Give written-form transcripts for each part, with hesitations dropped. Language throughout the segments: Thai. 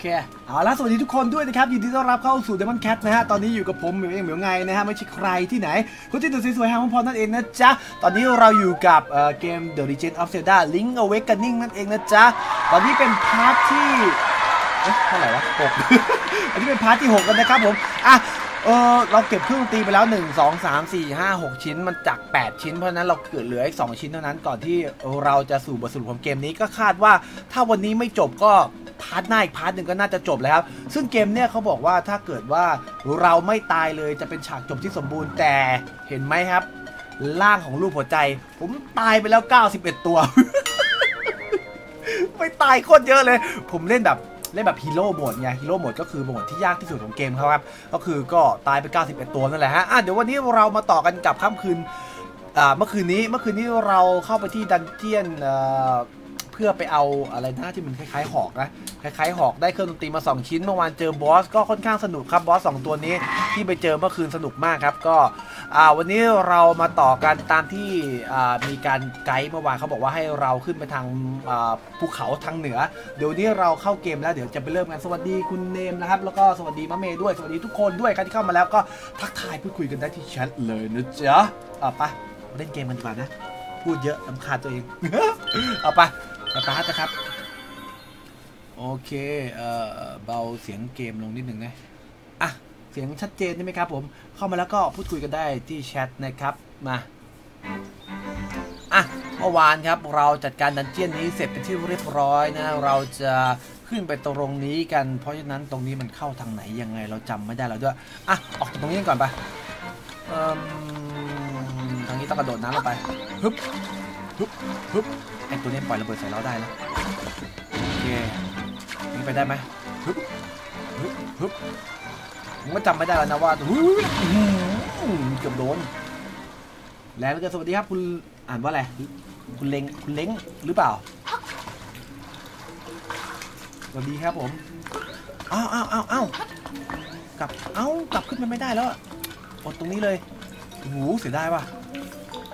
เคเอาล่ะสวัสดีทุกคนด้วยนะครับยินดีต้อนรับเข้าสู่ Demon Cat นะฮะตอนนี้อยู่กับผมเหมียวไงนะฮะไม่ใช่ใครที่ไหนคนที่ตัวสวยๆหางพรนั่นเองนะจ๊ะตอนนี้เราอยู่กับเกม The Legend of Zelda Link's Awakening นั่นเองนะจ๊ะตอนนี้เป็นพาร์ทที่เท่าไหร่วะหก อันนี้เป็นพาร์ทที่ 6 กันนะครับผมอ่ะเราเก็บเครื่องตีไปแล้ว1 2 3 4 5 6ชิ้นมันจาก8ชิ้นเพราะนั้นเราเหลืออีก2ชิ้นเท่านั้นก่อนที่เราจะสู่บทสรุปของเกมนี้ก็คาดว่าถ้าวันนี้ไม่จบก็พาร์ทหน้าอีกพาร์ทหนึ่งก็น่าจะจบแล้วครับซึ่งเกมเนี่ยเขาบอกว่าถ้าเกิดว่าเราไม่ตายเลยจะเป็นฉากจบที่สมบูรณ์แต่เห็นไหมครับร่างของรูปหัวใจผมตายไปแล้ว91ตัว ไม่ตายโคตรเยอะเลยผมเล่นแบบฮีโร่โหมดไงฮีโร่โหมดก็คือโหมดที่ยากที่สุดของเกมเขาครับก็คือก็ตายไป91ตัวนั่นแหละฮะเดี๋ยววันนี้เรามาต่อกันกับค่ำคืนเมื่อคืนนี้เราเข้าไปที่ดันเจียนเพื่อไปเอาอะไรนะที่มันคล้ายๆหอกนะคล้ายๆหอกได้เครื่องดนตรีมา2ชิ้นเมื่อวานเจอบอสก็ค่อนข้างสนุกครับบอส2ตัวนี้ที่ไปเจอเมื่อคืนสนุกมากครับก็วันนี้เรามาต่อกันตามที่มีการไกด์เมื่อวานเขาบอกว่าให้เราขึ้นไปทางภูเขาทางเหนือเดี๋ยวนี้เราเข้าเกมแล้วเดี๋ยวจะไปเริ่มกันสวัสดีคุณเนมนะครับแล้วก็สวัสดีมะเมย์ด้วยสวัสดีทุกคนด้วยใครที่เข้ามาแล้วก็ทักทายพูดคุยกันได้ที่แชทเลยนะจ๊ะไปเล่นเกมกันดีกว่านะพูดเยอะรำคาญตัวเอง เอาไปสตาร์ทนะครับโอเคเบาเสียงเกมลงนิดหนึ่งนะอ่ะเสียงชัดเจนใช่ไหมครับผมเข้ามาแล้วก็พูดคุยกันได้ที่แชทนะครับมาอ่ะเมื่อวานครับเราจัดการดันเจี้ยนนี้เสร็จเป็นที่เรียบร้อยนะเราจะขึ้นไปตรงนี้กันเพราะฉะนั้นตรงนี้มันเข้าทางไหนยังไงเราจำไม่ได้แล้วด้วยอ่ะออกจากตรงนี้ก่อนไปทางนี้ต้องกระโดดน้ำลงไปฮึบฮึบฮึบไอตัวนี้ปล่อยระเบิดใส่เราได้นะโอเคนี่ไปได้ไหมฮึบฮึบฮึบผมก็จำไม่ได้แล้วนะว่าเกือบโดนแล้วก็สวัสดีครับคุณอ่านว่าอะไรคุณเล้งหรือเปล่าสวัสดีครับผมอ้าวกลับขึ้นมาไม่ได้แล้วอดตรงนี้เลยโอ้โหเสียดายว่ะ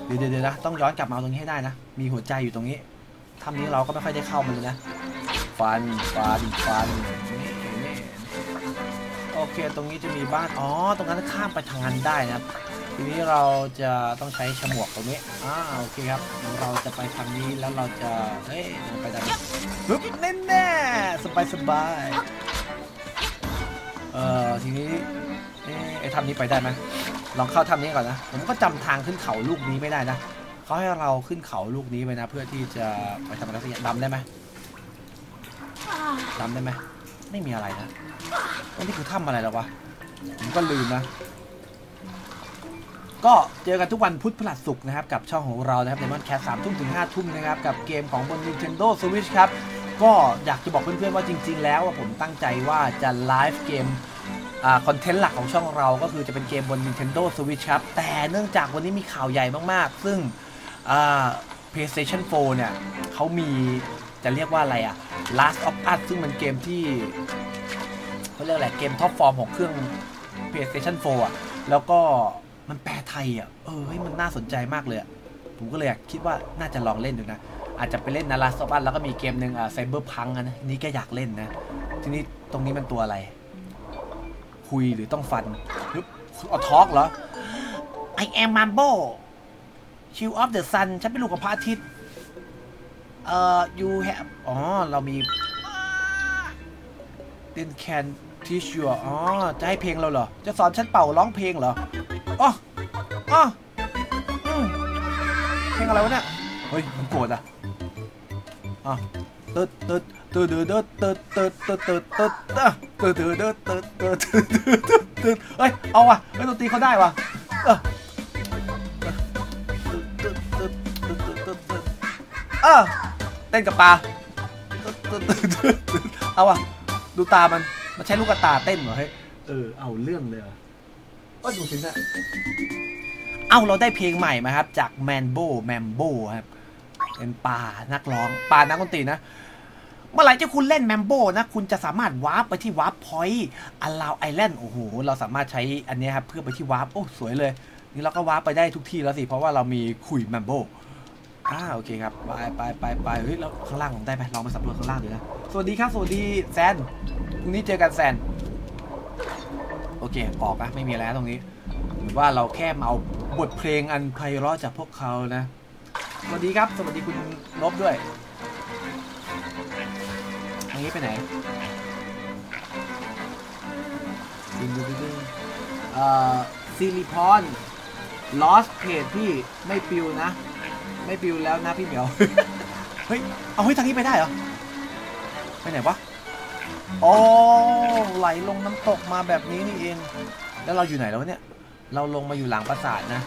เดี๋ยวนะต้องย้อนกลับมาตรงนี้ให้ได้นะมีหัวใจอยู่ตรงนี้ถ้ำนี้เราก็ไม่ค่อยได้เข้ามันเลยนะฟันโอเคตรงนี้จะมีบ้านอ๋อตรงนั้นข้ามไปทางนั้นได้นะทีนี้เราจะต้องใช้ฉมวกตรงนี้โอเคครับเราจะไปทางนี้แล้วเราจะเฮ้ยไปได้ปึ๊บแน่ๆสบายทีนี้ไอ้ทำนี้ไปได้ไหมลองเข้าทำนี้ก่อนนะผมก็จำทางขึ้นเขาลูกนี้ไม่ได้นะเขาให้เราขึ้นเขาลูกนี้ไปนะเพื่อที่จะไปทำอะไรสักอย่างดำได้ไหมไม่มีอะไรนะนี่คือถ้ำอะไรแล้ววะผมก็ลืมนะก็เจอกันทุกวันพุธพฤหัสศุกร์นะครับกับช่องของเรานะครับ Demon Cat 3 ทุ่มถึง 5 ทุ่มนะครับกับเกมของบน Nintendo Switch ครับก็อยากจะบอกเพื่อนๆว่าจริงๆแล้วผมตั้งใจว่าจะไลฟ์เกมคอนเทนต์หลักของช่องเราก็คือจะเป็นเกมบน Nintendo Switch ครับแต่เนื่องจากวันนี้มีข่าวใหญ่มากๆซึ่งPlayStation 4 เนี่ยเขามีจะเรียกว่าอะไรอะ Last of Us ซึ่งมันเกมที่เขาเรียกอะไรเกมท็อปฟอร์มของเครื่อง PlayStation 4 อะแล้วก็มันแปลไทยอะมันน่าสนใจมากเลยอะผมก็เลยคิดว่าน่าจะลองเล่นดูนะอาจจะไปเล่นนะ Last of Us แล้วก็มีเกมหนึ่งCyberpunk นะนี่ก็อยากเล่นนะทีนี้ตรงนี้มันตัวอะไรคุยหรือต้องฟันออทอล์กเหรอ I am Mambo Child of the Sun ฉันเป็นลูกของพระอาทิตย์you have อ๋อเรามี Then can teach you อ๋อจะให้เพลงเราเหรอจะสอนฉันเป่าร้องเพลงเหรออ๋อเพลงอะไรวะเนี่ยเฮ้ยมันโกรธอะอ๋อตึ๊ดเฮ้ยเอาว่ะไอ้ดนตรีเขาได้ว่ะเต้นกับปลาเอาว่ะดูตามันใช้ลูกกระตาเต้นเหรอเฮ้ยเอาเรื่องเลยก็ดูสินะเอาเราได้เพลงใหม่มาครับจากแมมโบครับเป็นปลานักร้องปลานักดนตรีนะเมื่อไหร่ที่คุณเล่นแมมโบนะคุณจะสามารถวาร์ปไปที่วาร์ปพอยต์อลาวไอแลนด์โอ้โหเราสามารถใช้อันนี้ครับเพื่อไปที่วาร์ปโอ้สวยเลยนี่เราก็วาร์ปไปได้ทุกที่แล้วสิเพราะว่าเรามีคุยแมมโบ โอเคครับไปเฮ้ยแล้วข้างล่างผมได้ไปลองไปสำรวจข้างล่างดูนะสวัสดีครับสวัสดีแซนตรงนี้เจอกันแซนโอเคออกนะไม่มีอะไรตรงนี้เหมือนว่าเราแค่มาเอาบทเพลงอันไพเราะจากพวกเขานะสวัสดีครับสวัสดีคุณลบด้วยทางนี้ไปไหนซิลิคอนลอสเพจพี่ไม่ปิวนะไม่ปิวแล้วนะพี่เหมียวเฮ้ยเอาให้ทางนี้ไปได้เหรอไปไหนวะอ๋อไหลลงน้ำตกมาแบบนี้นี่เองแล้วเราอยู่ไหนแล้วเนี่ยเราลงมาอยู่หลังปราสาทนะ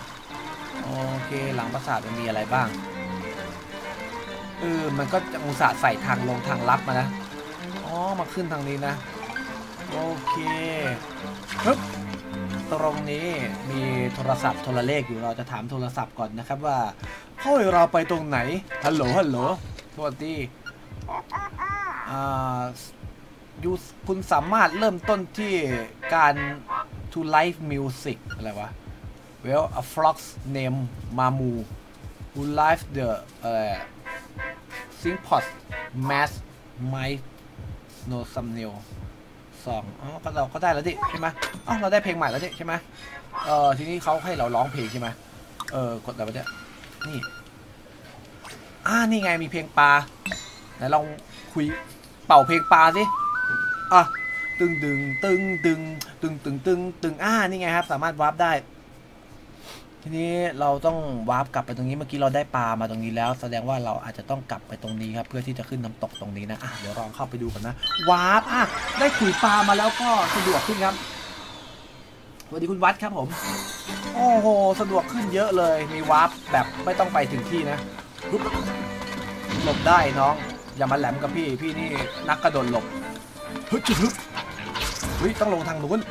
โอเคหลังปราสาทมันมีอะไรบ้างมันก็จะอุตส่าห์ใส่ทางลงทางลับมานะอ๋อมาขึ้นทางนี้นะโอเคปึ๊บตรงนี้มีโทรศัพท์โทรเลขอยู่เราจะถามโทรศัพท์ก่อนนะครับว่าเฮ้ยเราไปตรงไหนฮัลโหลฮัลโหลสวัสดีคุณสามารถเริ่มต้นที่การ to live music อะไรวะ well a frog's name Mamu who live the sing pot mass my no some new song อ๋อเราก็ได้แล้วดิใช่ไหมอ๋อเราได้เพลงใหม่แล้วดิใช่ไหมทีนี้เขาให้เราร้องเพลงใช่ไหมกดอะไรเนี่ยนี่นี่ไงมีเพลงปลาไหนลองคุยเป่าเพลงปลาสิตึงตึงตึงตึงตึงตึงตึงตึงนี่ไงครับสามารถวาร์ปได้ทีนี้เราต้องวาร์ปกลับไปตรงนี้เมื่อกี้เราได้ปลามาตรงนี้แล้วแสดงว่าเราอาจจะต้องกลับไปตรงนี้ครับเพื่อที่จะขึ้นน้ำตกตรงนี้นะเดี๋ยวลองเข้าไปดูกันนะวาร์ปได้ขุยปลามาแล้วก็สะดวกขึ้นครับสวัสดีคุณวัดครับผมโอ้โหสะดวกขึ้นเยอะเลยมีวาร์ปแบบไม่ต้องไปถึงที่นะหลบได้น้องอย่ามาแหลมกับพี่นี่นักกระโดดหลบเฮ้ยจุดเฮ้ยต้องลงทางนู้น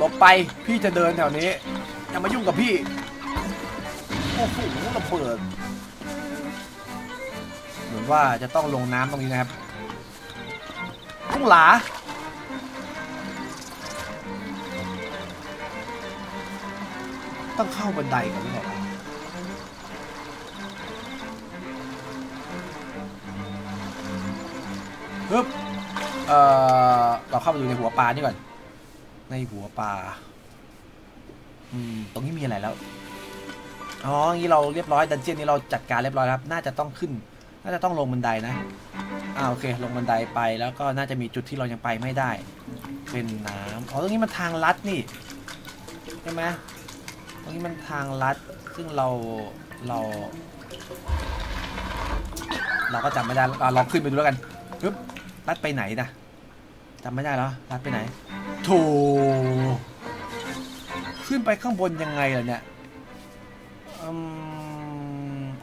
หลบไปพี่จะเดินแถวนี้อย่ามายุ่งกับพี่โอ้โหระเบิดเหมือนว่าจะต้องลงน้ำตรงนี้นะครับกุ้งหลาต้องเข้าบันไดกันหรือเปล่าปึ๊บเราเข้าไปดูในหัวปลานี่ก่อนในหัวปลาตรงนี้มีอะไรแล้วอ๋องี้เราเรียบร้อยดันเจี้ยนนี้เราจัดการเรียบร้อยครับน่าจะต้องขึ้นน่าจะต้องลงบันไดนะโอเคลงบันไดไปแล้วก็น่าจะมีจุดที่เรายังไปไม่ได้เป็นน้ำอ๋อตรงนี้มันทางลัดนี่ใช่ไหมตรงนี้มันทางลัดซึ่งเราก็จำไม่ได้เราขึ้นไปดูแล้วกันปึ๊บลัดไปไหนนะจำไม่ได้แล้วลัดไปไหนโธ่ขึ้นไปข้างบนยังไงล่ะเนี่ย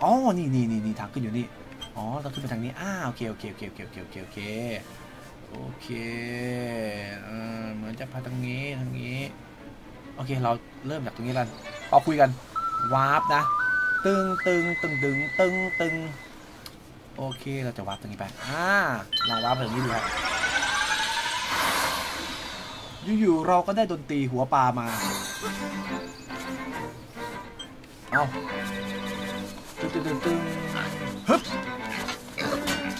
อ๋อนี่ทางขึ้นอยู่นี่อ๋อเราขึ้นไปทางนี้โอเคโอเคเหมือนจะพาทางนี้โอเคเราเริ่มจากตรงนี้แล้วเอาคุยกันวาร์ปนะตึงโอเคเราจะวาร์ปตรงนี้ไปลองวาร์ปแบบนี้ดูครับอยู่ๆเราก็ได้ดนตรีหัวปลามาเอาตึงฮึบ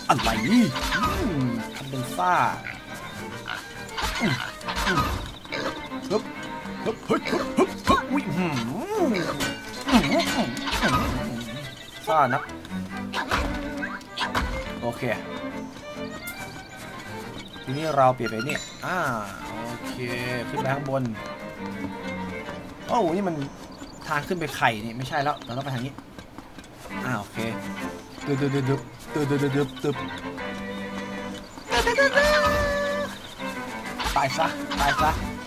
อะไรทำเป็นซ่าฮึบฮึบอุ้ยซ่านักโอเคทีนี้เราเปลี่ยนไปนี่โอเคขึ้นไปข้างบนโอ้โหนี่มันทางขึ้นไปไข่นี่ไม่ใช่แล้วเราต้องไปทางนี้โอเคดึบตายซะ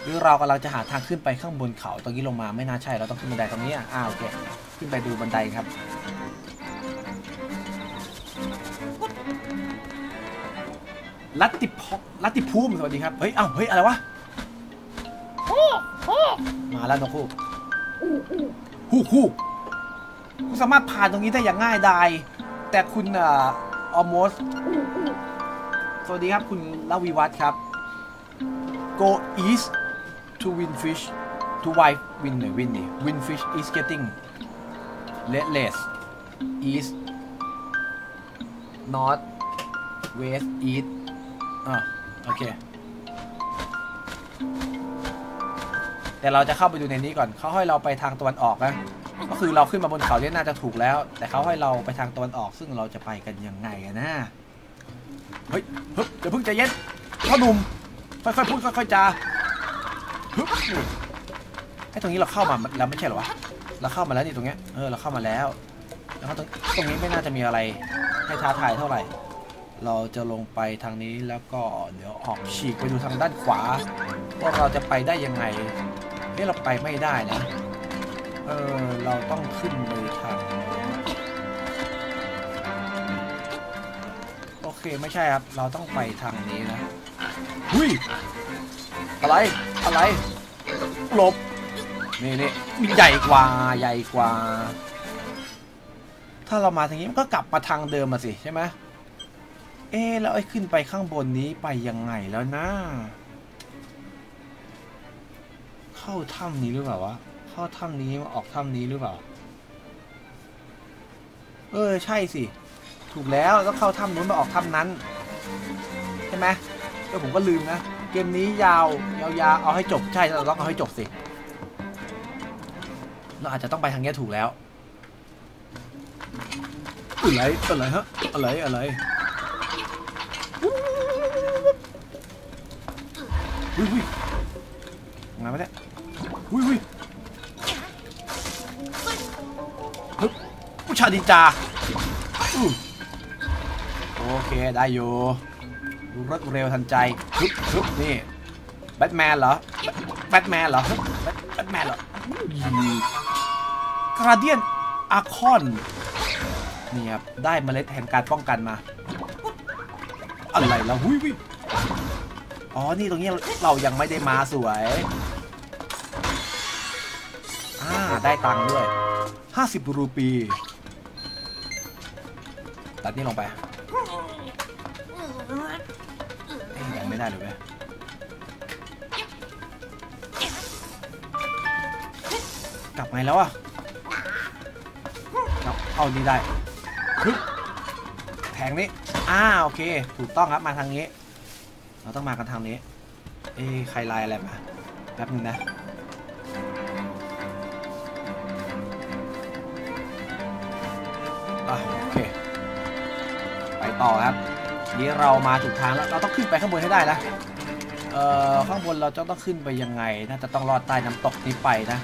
หรือเรากำลังจะหาทางขึ้นไปข้างบนเขาตรงนี้ลงมาไม่น่าใช่เราต้องขึ้นบันไดตรงนี้โอเคขึ้นไปดูบันไดครับลัตติภูมิสวัสดีครับเฮ้ยเฮ้ยอะไรวะมาแล้วนกฮูกคุณสามารถผ่านตรงนี้ได้อย่างง่ายดายแต่คุณalmost สวัสดีครับคุณลวีวัฒน์ครับ go east to win fish to wife win fish is getting Redless East North West East โอเคแต่เราจะเข้าไปดูในนี้ก่อนเขาให้เราไปทางตะวันออกนะก็คือเราขึ้นมาบนเขาเนี่ยน่าจะถูกแล้วแต่เขาให้เราไปทางตะวันออกซึ่งเราจะไปกันยังไงนะเฮ้ยเดี๋ยวเพิ่งใจเย็นพ่อหนุ่มค่อยๆพูดค่อยๆจาไอ้ตรงนี้เราเข้ามาแล้วไม่ใช่เหรอวะเราเข้ามาแล้วนี่ตรงเนี้ยเราเข้ามาแล้วแล้วตรงนี้ไม่น่าจะมีอะไรให้ท้าทายเท่าไหร่เราจะลงไปทางนี้แล้วก็เดี๋ยวออกฉีกไปดูทางด้านขวาว่าเราจะไปได้ยังไงนี่เราไปไม่ได้นะเราต้องขึ้นไปทางโอเคไม่ใช่ครับเราต้องไปทางนี้นะหุ้ยอะไรหลบนี่มีใหญ่กว่าถ้าเรามาทางนี้มันก็กลับมาทางเดิมมาสิใช่ไหมแล้วไอ้ขึ้นไปข้างบนนี้ไปยังไงแล้วนะเข้าถ้ำนี้หรือเปล่าวะเข้าถ้ำนี้มาออกถ้ำนี้หรือเปล่าใช่สิถูกแล้วต้องเข้าถ้ำนู้นมาออกถ้ำนั้นใช่ไหมแล้วผมก็ลืมนะเกมนี้ยาวเอาให้จบใช่เราต้องเอาให้จบสิเราอาจจะต้องไปทางนี้ถูกแล้วอะไรฮะอะไรอุ้ยงานไม่ได้อุ้ยผู้ชายดิจ่าโอเคได้อยู่ดูรถเร็วทันใจนี่แบทแมนเหรอการ์เดียนอาคอนนี่ครับได้เมล็ดแห่งการป้องกันมาอะไรแล้วหุ้ยอ๋อนี่ตรงนี้เรายังไม่ได้มาสวยได้ตังค์ด้วย50 รูปีตัดนี่ลงไปยังไม่ได้เลยเว้ยกลับไงแล้วอะเอานี่ได้แทงนี้โอเคถูกต้องครับมาทางนี้เราต้องมากันทางนี้ใครไล่อะไรมาแป๊บนึงนะโอเคไปต่อครับนี้เรามาถูกทางแล้วเราต้องขึ้นไปข้างบนให้ได้นะข้างบนเราจะต้องขึ้นไปยังไงน่าจะต้องลอดใต้น้ำตกนี้ไปนะ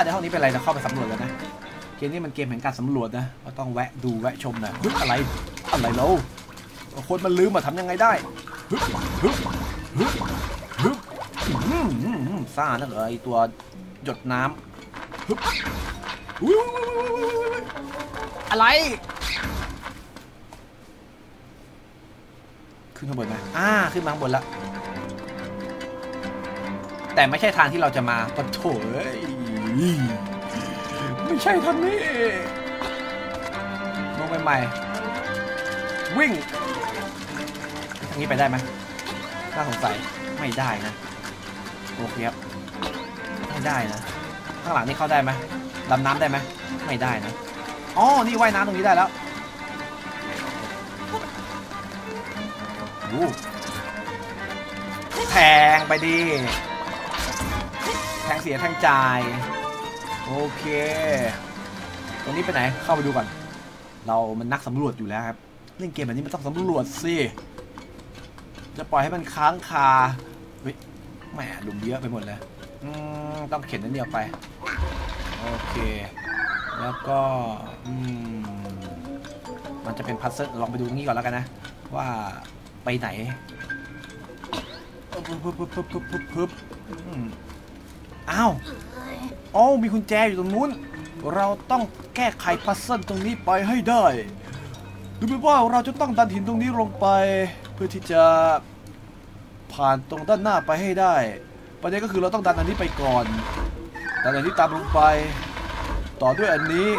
เดี๋ยวห้องนี้เป็นไรเราเข้าไปสำรวจแล้วนะเกมนี้มันเกมแห่งการสำรวจนะเราต้องแวะดูแวะชมหน่อยอะไรเราคนมันลืมมาทำยังไงได้ซ่านักเลยตัวหยดน้ำอะไรขึ้นข้างบนมาขึ้นมาข้างบนละแต่ไม่ใช่ทางที่เราจะมาปะโถไม่ใช่ทางนี้ลงใหม่ๆวิ่งทางนี้ไปได้ไหมน่าสงสัยไม่ได้นะโอเคครับไม่ได้นะข้างหลังนี่เข้าได้ไหมดำน้ำได้ไหมไม่ได้นะอ๋อนี่ว่ายน้ำตรงนี้ได้แล้วดูแทงไปดีแทงเสียแทงจ่ายโอเคตรงนี้ไปไหนเข้าไปดูก่อนเรามันนักสำรวจอยู่แล้วครับเล่นเกมแบบนี้มันต้องสำรวจสิจะปล่อยให้มันค้างคาแหมหลุมเยอะไปหมดเลยต้องเข็นนิดเดียวไปโอเคแล้วก็มันจะเป็นพัซเซิลลองไปดูตรงนี้ก่อนแล้วกันนะว่าไปไหนปึ๊บอ้าวมีกุญแจอยู่ตรงนู้นเราต้องแก้ไขพัซเซิลตรงนี้ไปให้ได้ดูเหมือนว่าเราจะต้องดันหินตรงนี้ลงไปเพื่อที่จะผ่านตรงด้านหน้าไปให้ได้ประเด็นก็คือเราต้องดันอันนี้ไปก่อนดันอันนี้ตามลงไปต่อด้วยอันนี้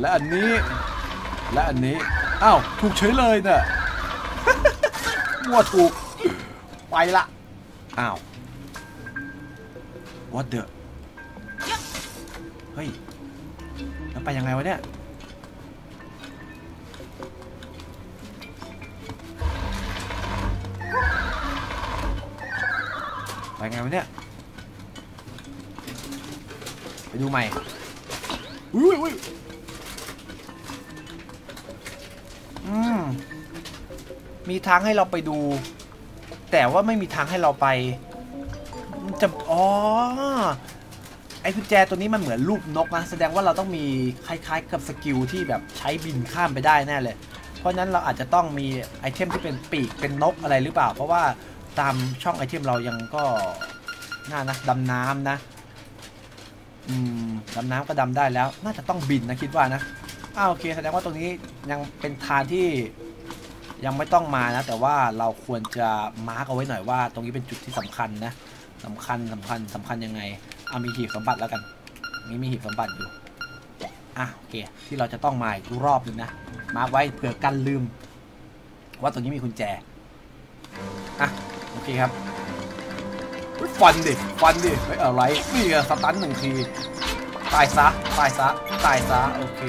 และอันนี้และอันนี้อ้าวถูกเฉยเลยน่ะมั่วถูกไปละอ้าว what the เฮ้ย แล้วไปยังไงวะเนี่ยไปไงวะเนี่ยไปดูใหม่อุ้ยมีทางให้เราไปดูแต่ว่าไม่มีทางให้เราไปจะอ๋อไอ้กุญแจตัวนี้มันเหมือนรูปนกนะแสดงว่าเราต้องมีคล้ายๆกับสกิลที่แบบใช้บินข้ามไปได้แน่เลยเพราะนั้นเราอาจจะต้องมีไอเทมที่เป็นปีกเป็นนกอะไรหรือเปล่าเพราะว่าตามช่องไอเทมเรายังก็น่านะดำน้ำนะดำน้ำก็ดำได้แล้วน่าจะต้องบินนะคิดว่านะโอเคแสดงว่าตรงนี้ยังเป็นทางที่ยังไม่ต้องมานะแต่ว่าเราควรจะมาร์กเอาไว้หน่อยว่าตรงนี้เป็นจุดที่สำคัญนะสำคัญยังไงเอามีหีบสมบัติแล้วกันนี่มีหีบสมบัติอยู่โอเคที่เราจะต้องมาอีกรอบหนึ่งนะมาร์กไว้เผื่อกันลืมว่าตรงนี้มีกุญแจโอเคครับฟันดิเฮ้ยอะไรนี่สตันหนึ่งทีตายซะโอเค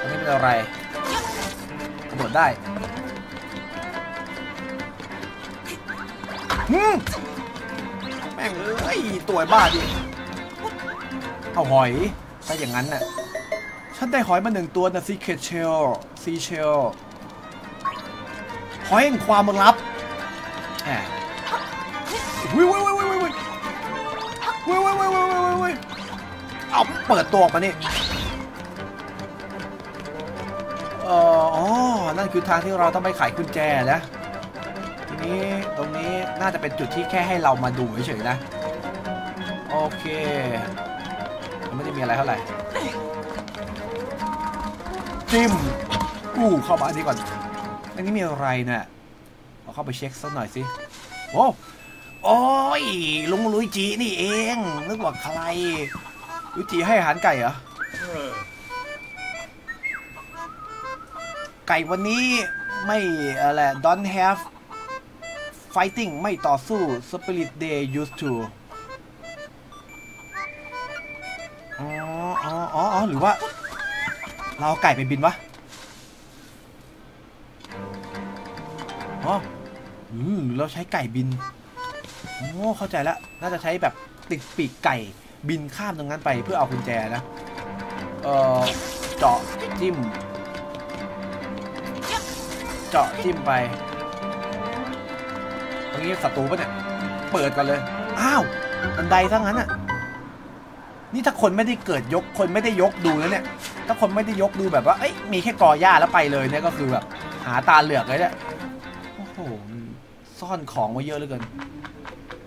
อันนี้เป็นอะไรกระโดดได้แม่งเอ้ยตัวบ้าดิเอาหอยถ้าอย่างนั้นน่ะฉันได้หอยมาหนึ่งตัวนะซีเคทเชลซีเชลหอยแห่งความลับวิวเอาเปิดตัวออกมานี่นั่นคือทางที่เราต้องไปไขกุญแจนะทีนี้ตรงนี้น่าจะเป็นจุดที่แค่ให้เรามาดูเฉยๆนะโอเคไม่ได้มีอะไรเท่าไหร่จิ้มเข้ามาอันนี้ก่อนอันนี้มีอะไรเนี่ยเอาเข้าไปเช็คสักหน่อยสิโอ้ยลุงลุยจีนี่เองนึกว่าใครลุยจีให้อาหารไก่เหรอไก่วันนี้ไม่อะไร don't have fighting ไม่ต่อสู้ spirit day used to อ๋อหรือว่าเราเอาไก่ไปบินวะเราใช้ไก่บินเข้าใจแล้วน่าจะใช้แบบติดปีกไก่บินข้ามตรงนั้นไปเพื่อเอากุญแจนะเจาะจิ้มไปตรงนี้ศัตรูป่ะเนี่ยเปิดกันเลยบันไดทั้งนั้นน่ะนี่ถ้าคนไม่ได้เกิดยกคนไม่ได้ยกดูนะเนี่ยถ้าคนไม่ได้ยกดูแบบว่าเอ้ยมีแค่กอหญ้าแล้วไปเลยเนี่ยก็คือแบบหาตาเหลือกเลยเนี่ยโอ้โหซ่อนของไว้เยอะเหลือเกิน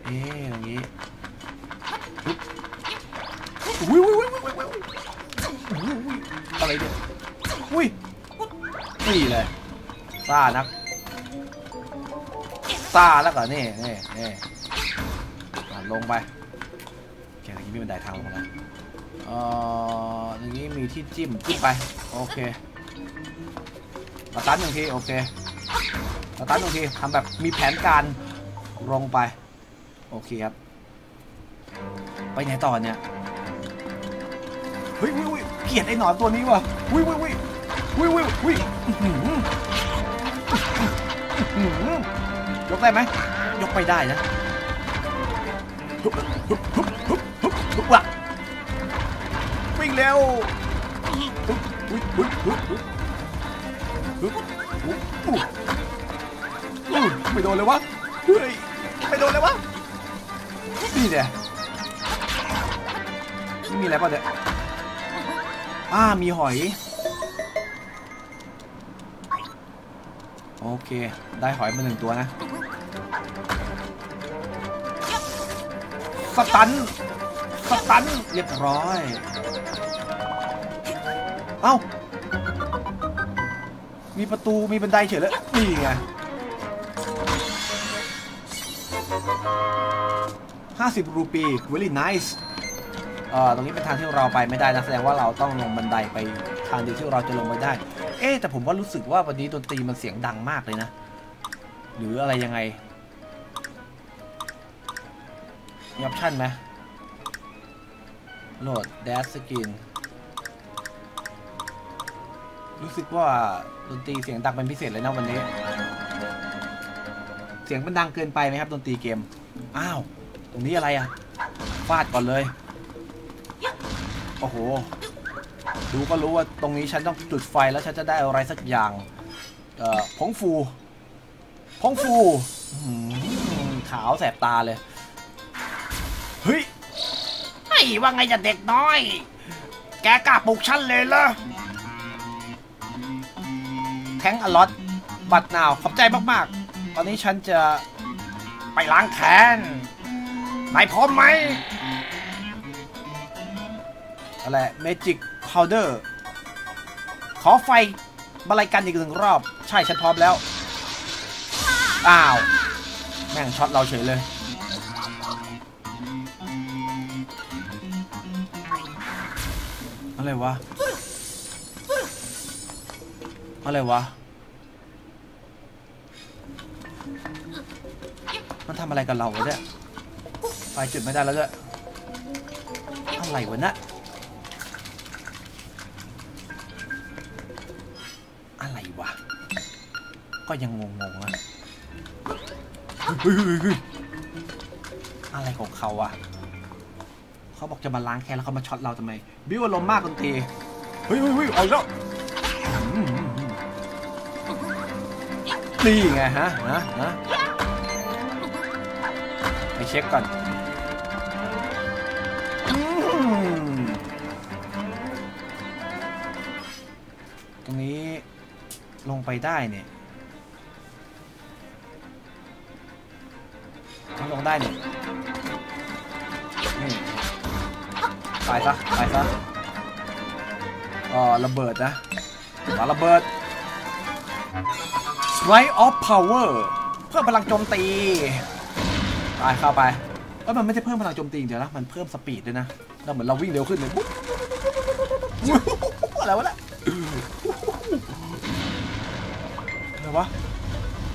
อย่างนี้อะไรเนี่ยนี่เลยซ่าแล้วเหรอนี่ลงไปแกอย่างนี้มีบันไดทางลงนะอย่างนี้มีที่จิ้มขึ้นไปโอเคตัดหนึ่งทีโอเคตัดหนึ่งทีทำแบบมีแผนการลงไปโอเคครับไปไหนต่อเนี่ยเฮ้ยเกลียดไอ้หนอนตัวนี้ว่ะเฮ้ยยกได้ไหมยกไปได้นะฮึบว่ะวิ่งเร็วไม่โดนเลยวะนี่เนี่ยไม่มีอะไรป่ะเนี่ยมีหอยโอเคได้หอยมาหนึ่งตัวนะสตันเรียบร้อยมีประตูมีบันไดเฉยแล้วนี่ไง50รูปี really nice ตรงนี้เป็นทางที่เราไปไม่ได้นะแสดงว่าเราต้องลงบันไดไปทางเดียวที่เราจะลงไปได้แต่ผมว่ารู้สึกว่าวันนี้ดนตรีมันเสียงดังมากเลยนะหรืออะไรยังไงมีออปชั่นไหม Download Dash Skin รู้สึกว่าดนตรีเสียงดังเป็นพิเศษเลยนะวันนี้เสียงมันดังเกินไปไหมครับดนตรีเกมอ้าวตรงนี้อะไรอ่ะฟาดก่อนเลยโอ้โหดูก็รู้ว่าตรงนี้ฉันต้องจุดไฟแล้วฉันจะได้อะไรสักอย่างผงฟูผงฟูขาวแสบตาเลยเฮ้ยว่าไงจะเด็กน้อยแกกล้าปลุกฉันเลยเหรอแทงอลอตบัดนาวขอบใจมากๆตอนนี้ฉันจะไปล้างแค้นนายพร้อมไหมอะไรเมจิกพาวเดอร์ขอไฟมาไล่กันอีกหนึ่งรอบใช่ฉันพร้อมแล้วอ้าวแม่งช็อตเราเฉยเลยอะไรวะอะไรวะมันทำอะไรกับเราเนี่ยไฟจุดไม่ได้แล้วด้วยอะไรวะนะอะไรวะก็ยังงงๆนะอะไรของเขาอะเขาบอกจะมาล้างแค้นแล้วเขามาช็อตเราทำไมบิ้วอารมณ์มากทันทีเฮ้ยๆเอาแล้วนี่ไงฮะไปเช็คก่อนตรงนี้ลงไปได้เนี่ยลงได้เนี่ยตายซะตายซะระเบิดนะระเบิด Strike of Power เพิ่มพลังโจมตีตายเข้าไปแล้วมันไม่ใช่เพิ่มพลังโจมตีเดี๋ยวนะมันเพิ่มสปีดด้วยนะแล้วเหมือนเราวิ่งเร็วขึ้นเลยอะไรวะเนี่ยอะไรวะ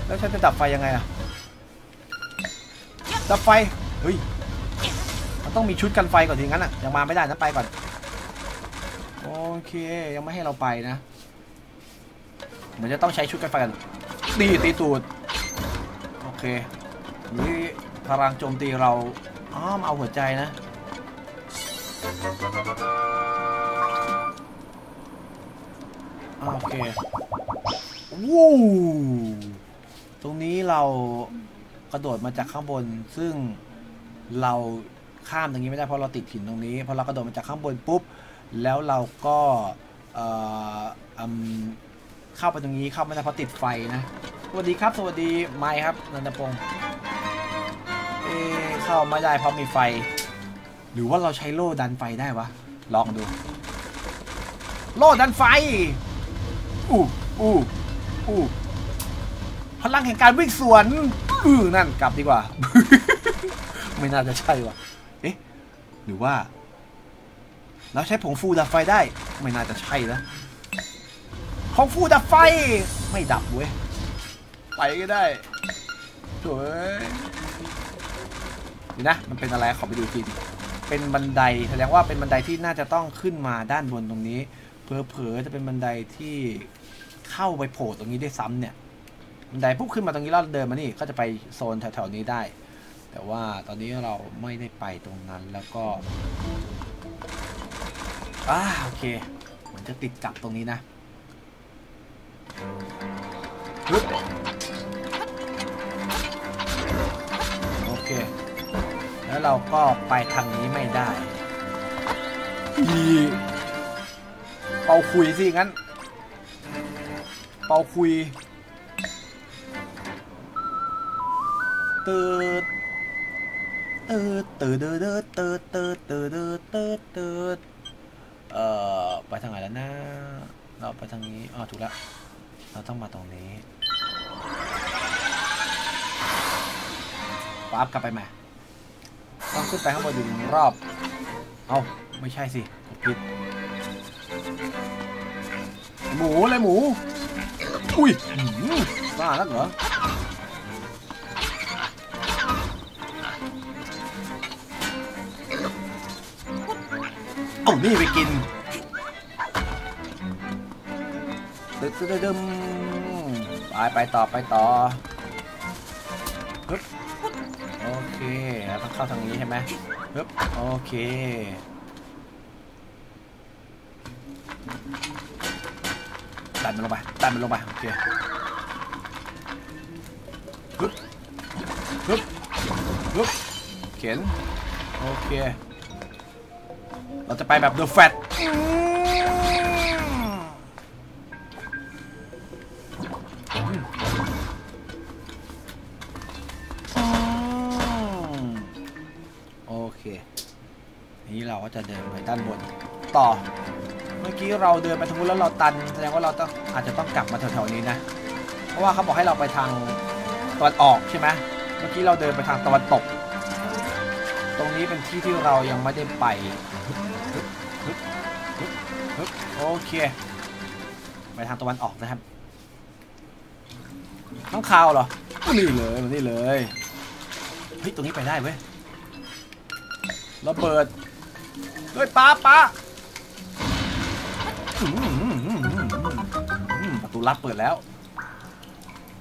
แล้วฉันจะดับไฟยังไงอะดับไฟเฮ้ยต้องมีชุดกันไฟก่อนถึงงั้นอ่ะยังมาไม่ได้นะไปก่อนโอเคยังไม่ให้เราไปนะเหมือนจะต้องใช้ชุดกันไฟกันตีตีตูดโอเคนี่พลังโจมตีเราอ้อมเอาหัวใจนะโอเควู้ตรงนี้เรากระโดดมาจากข้างบนซึ่งเราข้ามตรงนี้ไม่ได้เพราะเราติดหินตรงนี้พอเรากระโดดมาจากข้างบนปุ๊บแล้วเราก็เข้าไปตรงนี้เข้าไม่ได้เพราะติดไฟนะสวัสดีครับสวัสดีไมค์ครับนันทพงศ์เข้าไม่ได้เพราะมีไฟหรือว่าเราใช้โล่ดันไฟได้วะลองดูโล่ดันไฟอู้พลังแห่งการวิ่งสวนนั่นกลับดีกว่า ไม่น่าจะใช่วะเอ๊ะหรือว่าเราใช้ผงฟูดับไฟได้ไม่น่าจะใช่นะผงฟูดับไฟไม่ดับเว้ยไปก็ได้สวยนี่นะมันเป็นอะไรขอไปดูทีเป็นบันไดแสดงว่าเป็นบันไดที่น่าจะต้องขึ้นมาด้านบนตรงนี้เผลอๆจะเป็นบันไดที่เข้าไปโผล่ตรงนี้ได้ซ้ำเนี่ยบันไดปุ๊บขึ้นมาตรงนี้แล้วเดินมานี่ก็จะไปโซนแถวๆนี้ได้แต่ว่าตอนนี้เราไม่ได้ไปตรงนั้นแล้วก็โอเคเหมือนจะติดกับตรงนี้นะโอเคแล้วเราก็ไปทางนี้ไม่ได้เป่าคุยสิงั้นเป่าคุยตืดไปทางไหนแล้วนะเราไปทางนี้ถูกแล้วเราต้องมาตรงนี้ปั๊บกลับไปใหม่ต้องขึ้นไปข้างบนอยู่หนึ่งรอบเอาไม่ใช่สิผิดหมูเลยหมูอุ้ยบ้าแล้วเหรอ เอานี่ไปกินไปต่อโอเคแล้วต้องเข้าทางนี้ใช่ไหมโอเคดันมันลงไปโอเคเข็นโอเคเราจะไปแบบเดอะแฟตโอเคนี้เราก็จะเดินไปด้านบนต่อเมื่อกี้เราเดินไปทางนู้นแล้วเราตันแสดงว่าเราต้องอาจจะต้องกลับมาแถวๆนี้นะเพราะว่าเขาบอกให้เราไปทางตะวันออกใช่ไหมเมื่อกี้เราเดินไปทางตะวันตกตรงนี้เป็นที่ที่เรายังไม่ได้ไปโอเคไปทางตะวันออกนะครับข้างคาวเหรอนี่เลยเฮ้ยตรงนี้ไปได้เว้ยระเบิดด้วยป้าประตูลับเปิดแล้ว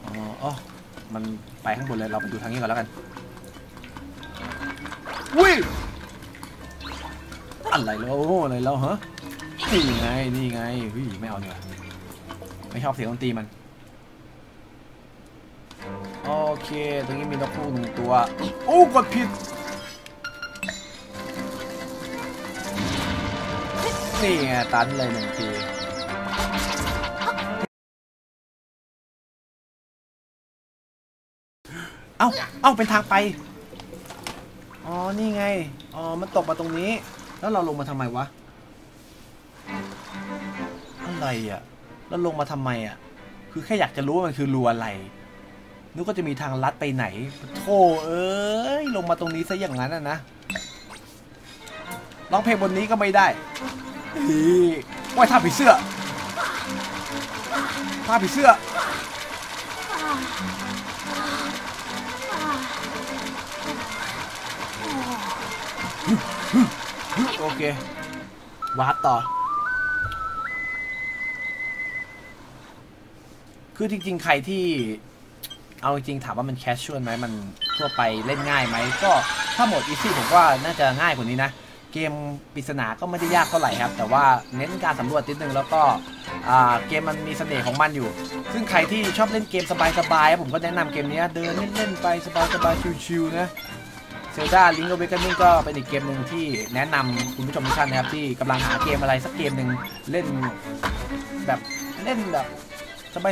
อ๋อมันไปข้างบนเลยเราไปดูทางนี้ก่อนแล้วกันวิ่งอะไรแล้วฮะนี่ไงวิ่งไม่เอาเนี่ยไม่ชอบเสียงดนตรีมันโอเคตรงนี้มีนกคู่หนึ่งตัวโอ้กดผิดนี่ไงตันเลยหนึ่งทีเอ้าเป็นทางไปอ๋อนี่ไงอ๋อมันตกมาตรงนี้แล้วเราลงมาทำไมวะอะไรอ่ะแล้วลงมาทำไมอ่ะคือแค่อยากจะรู้ว่ามันคือรูอะไรนึกว่าจะมีทางลัดไปไหนโธ่เอ้ยลงมาตรงนี้ซะอย่างนั้นอ่ะนะร้องเพลงบนนี้ก็ไม่ได้ว่ายท่าผีเสื้อโอเควาร์ปต่อคือจริงๆใครที่เอาจริงถามว่ามันแคชชวลไหมมันทั่วไปเล่นง่ายไหมก็ถ้าโหมดอีซี่ผมว่าน่าจะง่ายกว่านี้นะเกมปริศนาก็ไม่ได้ยากเท่าไหร่ครับแต่ว่าเน้นการสำรวจนิดนึงแล้วก็เกมมันมีเสน่ห์ของมันอยู่ซึ่งใครที่ชอบเล่นเกมสบายๆผมก็แนะนำเกมนี้เดินเล่นๆไปสบายๆชิวๆนะ Zelda Link's Awakening ก็เป็นอีกเกมหนึ่งที่แนะนำคุณผู้ชมทุกท่านนะครับที่กำลังหาเกมอะไรสักเกมหนึ่งเล่นแบบ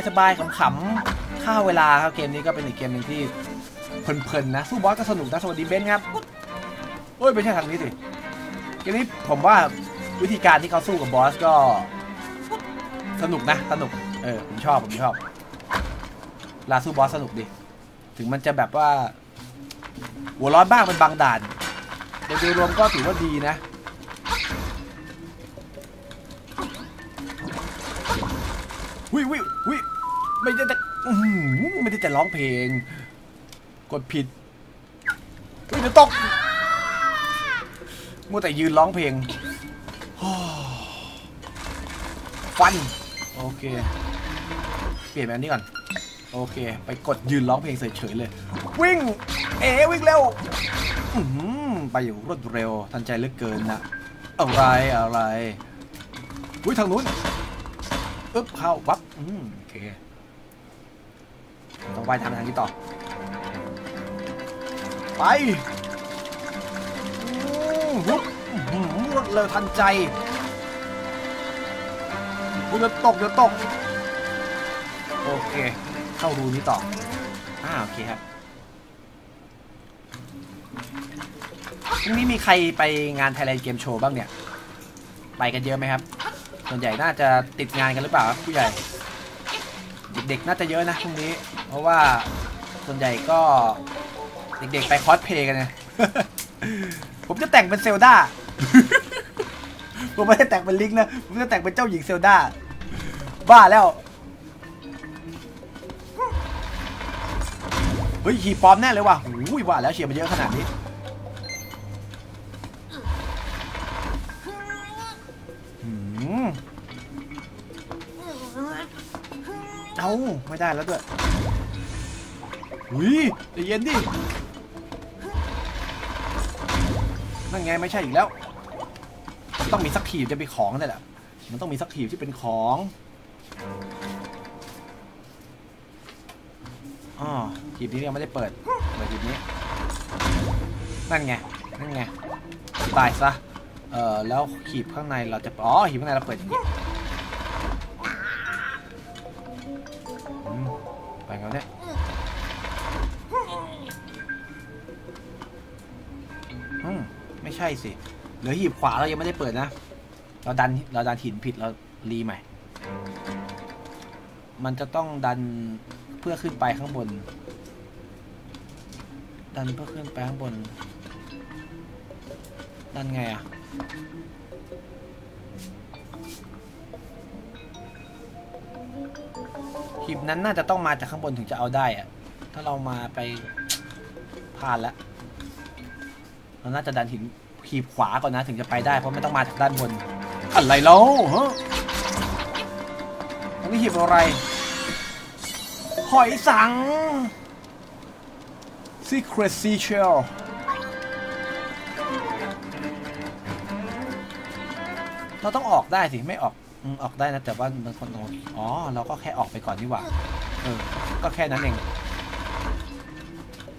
สบายๆขำๆฆ่าเวลาครับเกมนี้ก็เป็นอีกเกมหนึ่งที่เพลินๆนะสู้บอสก็สนุกนะสวัสดีเบนครับโอ้ยไม่ใช่ทางนี้สิทีนี้ผมว่าวิธีการที่เขาสู้กับบอสก็สนุกนะผมชอบลาสู้บอสสนุกดิถึงมันจะแบบว่าหัวร้อนบ้างเป็นบางด่านโดยรวมก็ถือว่าดีนะไม่ได้จะร้องเพลงกดผิดเดี๋ยวตกมัวแต่ยืนร้องเพลงฟันโอเคเปลี่ยนแบบนี้ก่อนโอเคไปกดยืนร้องเพลงเฉยๆเลยวิ่งวิ่งเร็วไปอยู่รวดเร็วทันใจเหลือเกินนะอะไรทางนู้นอึ๊บเข้าวับโอเคต้องไปทางนี้ต่อไปรวดเร็วทันใจคุณจะตกโอเคเข้ารูนี้ต่อโอเคครับวันนี้มีใครไปงาน Thailand Game Show บ้างเนี่ยไปกันเยอะไหมครับส่วนใหญ่น่าจะติดงานกันหรือเปล่าครับผู้ใหญ่เด็กๆน่าจะเยอะนะพรุ่งนี้เพราะว่าส่วนใหญ่ก็เด็กๆไปคอสเพลย์กันนะผมจะแต่งเป็นเซลดาผมไม่ได้แต่งเป็นลิงนะผมจะแต่งเป็นเจ้าหญิงเซลดาบ้าแล้วเฮ้ยขี่ปลอมแน่เลยว่ะอุ้ยว่าแล้วเชียร์มันเยอะขนาดนี้ เอาไม่ได้แล้วด้วยอุ้ยใจเย็นดินั่นไงไม่ใช่อีกแล้วต้องมีสักขีบจะเป็นของนั่นแหละมันต้องมีสักขีบที่เป็นของอ๋อขีบนี้ยังไม่ได้เปิดเลยขีบนี้นั่นไงนั่นไงตายซะแล้วขีบข้างในเราจะอ๋อขีบข้างในเราเปิดอย่างนี้ไปกันเนี่ยไม่ใช่สิเหลือหีบขวาเรายังไม่ได้เปิดนะเราดันหินผิดเรารีใหม่มันจะต้องดันเพื่อขึ้นไปข้างบนดันเพื่อขึ้นไปข้างบนดันไงอ่ะหีบนั้นน่าจะต้องมาจากข้างบนถึงจะเอาได้อะถ้าเรามาไปพลาดแล้วเราน่าจะดันหินขีบขวาก่อนนะถึงจะไปได้เพราะไม่ต้องมาจากด้านบนอะไรแล้วฮะนี่หีบอะไรหอยสัง Secret Seashell เราต้องออกได้สิไม่ออกออกได้นะแต่ว่ามันคนอ๋อเราก็แค่ออกไปก่อนดีกว่าก็แค่นั้นเอง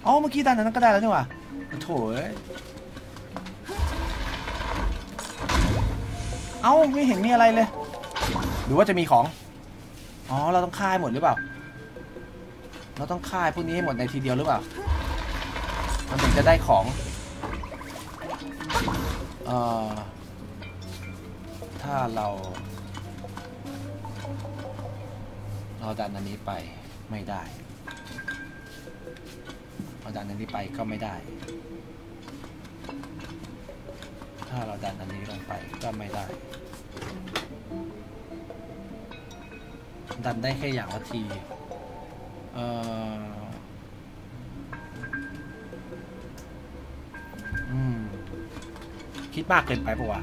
อ๋อเมื่อกี้ด้านนั้นก็ได้แล้วนี่หว่าโถ่เอ้าไม่เห็นมีอะไรเลยหรือว่าจะมีของอ๋อเราต้องฆ่าให้หมดหรือเปล่าเราต้องฆ่าพวกนี้ให้หมดในทีเดียวหรือเปล่ามันถึงจะได้ของถ้าเราดันอันนี้ไปไม่ได้เราดันอันนี้ไปก็ไม่ได้ถ้าเราดันอันนี้ลงไปก็ไม่ได้ดันได้แค่อย่างละทีคิดมากเกินไปปะวะ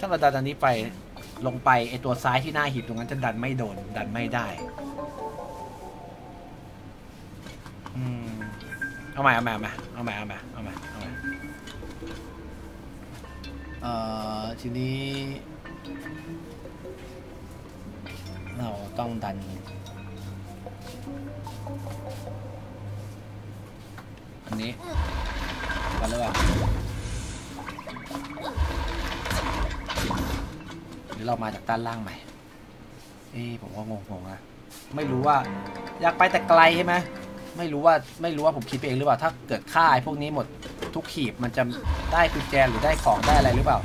ถ้าเราดันอันนี้ไปลงไปไอตัวซ้ายที่หน้าหีบตรงนั้นจะดันไม่โดนดันไม่ได้เอาใหม่ทีนี้เราต้องดันอันนี้ไปเลยว่ะเรามาจากด้านล่างใหม่ผมก็งงนะไม่รู้ว่าอยากไปแต่ไกลใช่ไหมไม่รู้ว่าผมคิดไปเองหรือเปล่าถ้าเกิดฆ่าไอ้พวกนี้หมดทุกขีบมันจะได้กุญแจหรือได้ของได้อะไรหรือเปล่า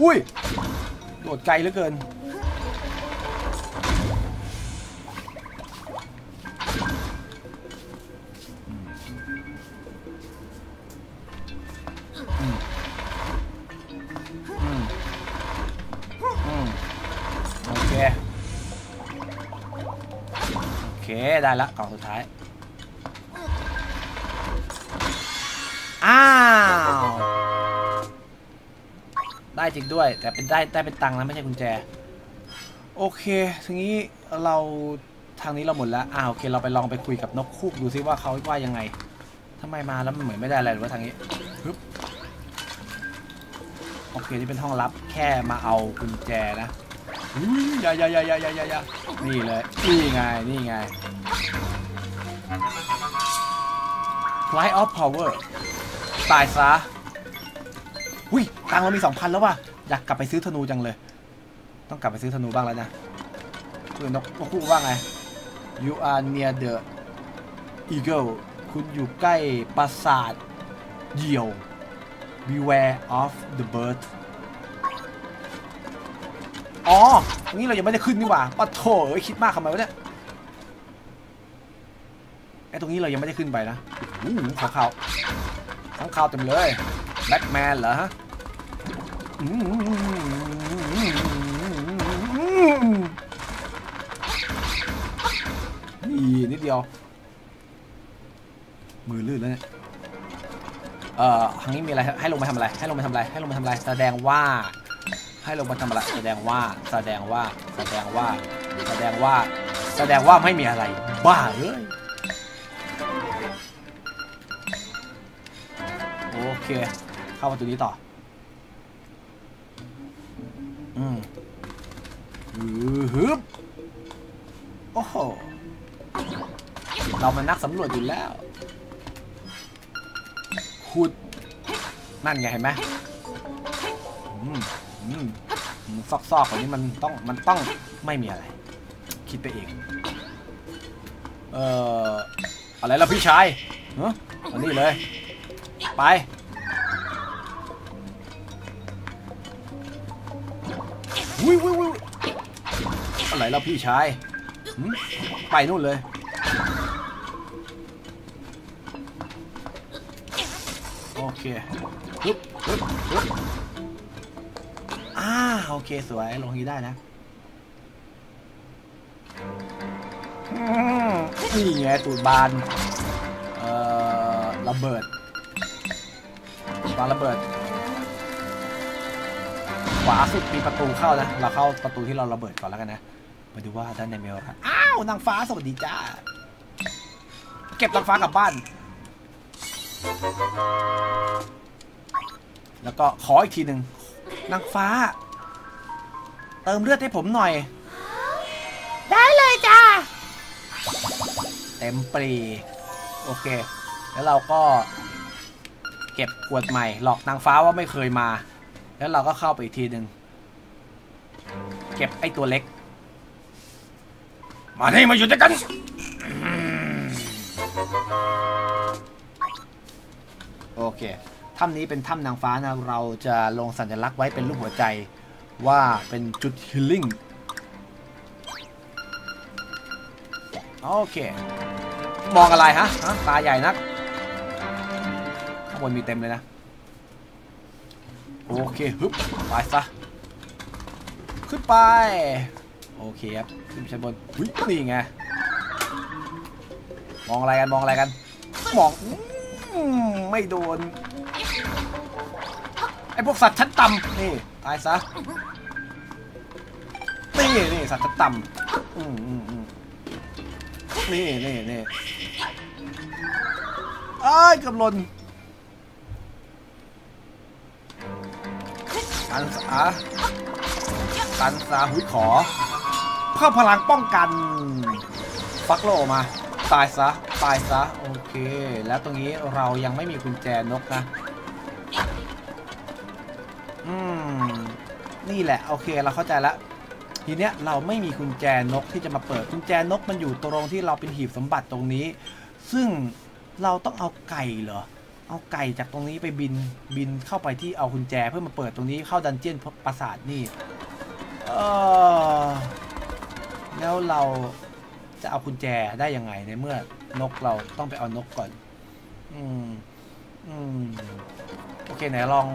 อุ้ยโดดไกลเหลือเกินได้ละกล่องสุดท้ายอ้าวได้จริงด้วยแต่เป็นได้เป็นตังค์นะไม่ใช่กุญแจโอเคทีนี้เราทางนี้เราหมดแล้วโอเคเราไปลองไปคุยกับนกคูกดูซิว่าเขาว่ายังไงทำไมมาแล้วมันเหมือนไม่ได้อะไรหรือว่าทางนี้โอเคนี่เป็นห้องลับแค่มาเอากุญแจนะอย่านี่เลยนี่ไง Flight of Power ตายซะอุ้ยตังเรามี 2,000 แล้วว่ะอยากกลับไปซื้อธนูจังเลยต้องกลับไปซื้อธนูบ้างแล้วนะนกคู่ว่าไง You are near the eagle คุณอยู่ใกล้ปราสาทเหยี่ยว Beware of the birdอ๋อนี่เรายังไม่ได้ขึ้นนี่หว่าปะโถคิดมากทำไมวะเนี่ยไอ้ตรงนี้เรายังไม่ได้ขึ้นไปนะขาว ทั้งข้าวเต็มเลยแบทแมนเหรอฮะนี่นิดเดียวมือลื่นแล้วเนี่ยทางนี้มีอะไรให้ลงมาทำอะไรให้ลงมาทำอะไรให้ลงมาทำอะไรแสดงว่าให้ลงมาทำอะไรแสดงว่าไม่มีอะไรบ้าเลยโอเคเข้าประตูนี้ต่อฮึบโอ้โหเรามันนักสำรวจอยู่แล้วขุดนั่นไงเห็นไหมซอกๆแบบนี้มันต้องไม่มีอะไรคิดไปเองอะไรล่ะพี่ชายเฮ้ยมานี่เลยไปวุ้ยวุ้ยวุ้ยอะไรล่ะพี่ชายไปนู่นเลยโอเคปึ๊บปึ๊บปึ๊บโอเคสวยลงที่ได้นะนี่ไงตูดบานระเบิดบานระเบิดขวาสุดมีประตูเข้านะเราเข้าประตูที่เราระเบิดก่อนแล้วกันนะมาดูว่าด้านในมีอะไรครับอ้าวนางฟ้าสวัสดีจ้าเก็บนางฟ้ากลับบ้านแล้วก็ขออีกทีหนึ่งนางฟ้าเติมเลือดให้ผมหน่อยได้เลยจ้าเต็มปรีโอเคแล้วเราก็เก็บขวดใหม่หลอกนางฟ้าว่าไม่เคยมาแล้วเราก็เข้าไปอีกทีหนึ่งเก็บไอ้ตัวเล็กมาให้มาอยู่ด้วยกันโอเคถ้ำนี้เป็นถ้ำนางฟ้านะเราจะลงสัญลักษณ์ไว้เป็นรูปหัวใจว่าเป็นจุดฮีลลิ่งโอเคมองอะไรฮะตาใหญ่นักข้างบนมีเต็มเลยนะโอเคฮึบไปซะขึ้นไปโอเคครับขึ้นชั้นบนนี่ไงมองอะไรกันมองไม่โดนไอพวกสัตว์ชั้นต่ำนี่ตายซะนี่สัตว์ชั้นต่ำนี่เอ้ยเกือบหล่นกันสาหุ้ยขอเพิ่มพลังป้องกันฟักโลมาตายซะโอเคแล้วตรงนี้เรายังไม่มีกุญแจนกนะนี่แหละโอเคเราเข้าใจแล้วทีเนี้ยเราไม่มีกุญแจนกที่จะมาเปิดกุญแจนกมันอยู่ตรงที่เราเป็นหีบสมบัติตรงนี้ซึ่งเราต้องเอาไก่เหรอเอาไก่จากตรงนี้ไปบินเข้าไปที่เอากุญแจเพื่อมาเปิดตรงนี้เข้าดันเจี้ยนปราสาทนี่แล้วเราจะเอากุญแจได้ยังไงในเมื่อนกเราต้องไปเอานกก่อนโอเคไหนลอง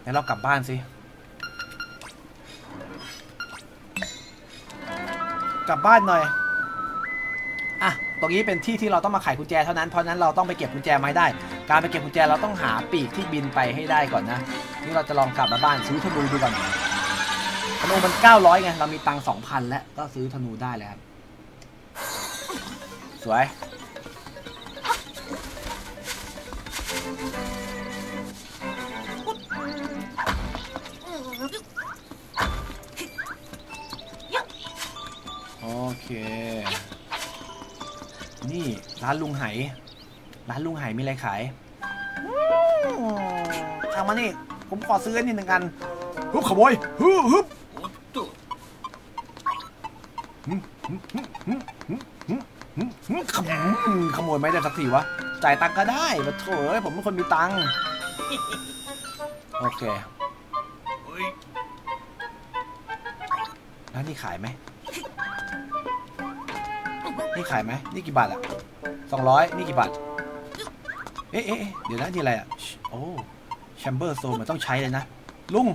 ไหนเรากลับบ้านสิกลับบ้านหน่อยอ่ะตรงนี้เป็นที่ที่เราต้องมาไขกุญแจเท่านั้นเพราะนั้นเราต้องไปเก็บกุญแจไม้ได้การไปเก็บกุญแจเราต้องหาปีกที่บินไปให้ได้ก่อนนะนี่เราจะลองกลับมาบ้านซื้อธนูดูก่อนธนูมัน900ไงเรามีตังค์ 2,000 แล้วก็ซื้อธนูได้แล้วสวยโอเคนี่ร้านลุงไหมีอะไรขายเอามานี่ผมขอซื้อนี่หนึ่งกันฮึบขโมยฮึบขโมยไม่ได้สักทีวะจ่ายตังค์ก็ได้มาเถอะผมเป็นคนมีตังค์โอเค แล้วนี่ขายไหมนี่ขายไหมนี่กี่บาทอ่ะ200นี่กี่บาทเอ๊ะเดี๋ยวนะนี่อะไรอ่ะโอ้แชมเบอร์โซนมันต้องใช้เลยนะลุง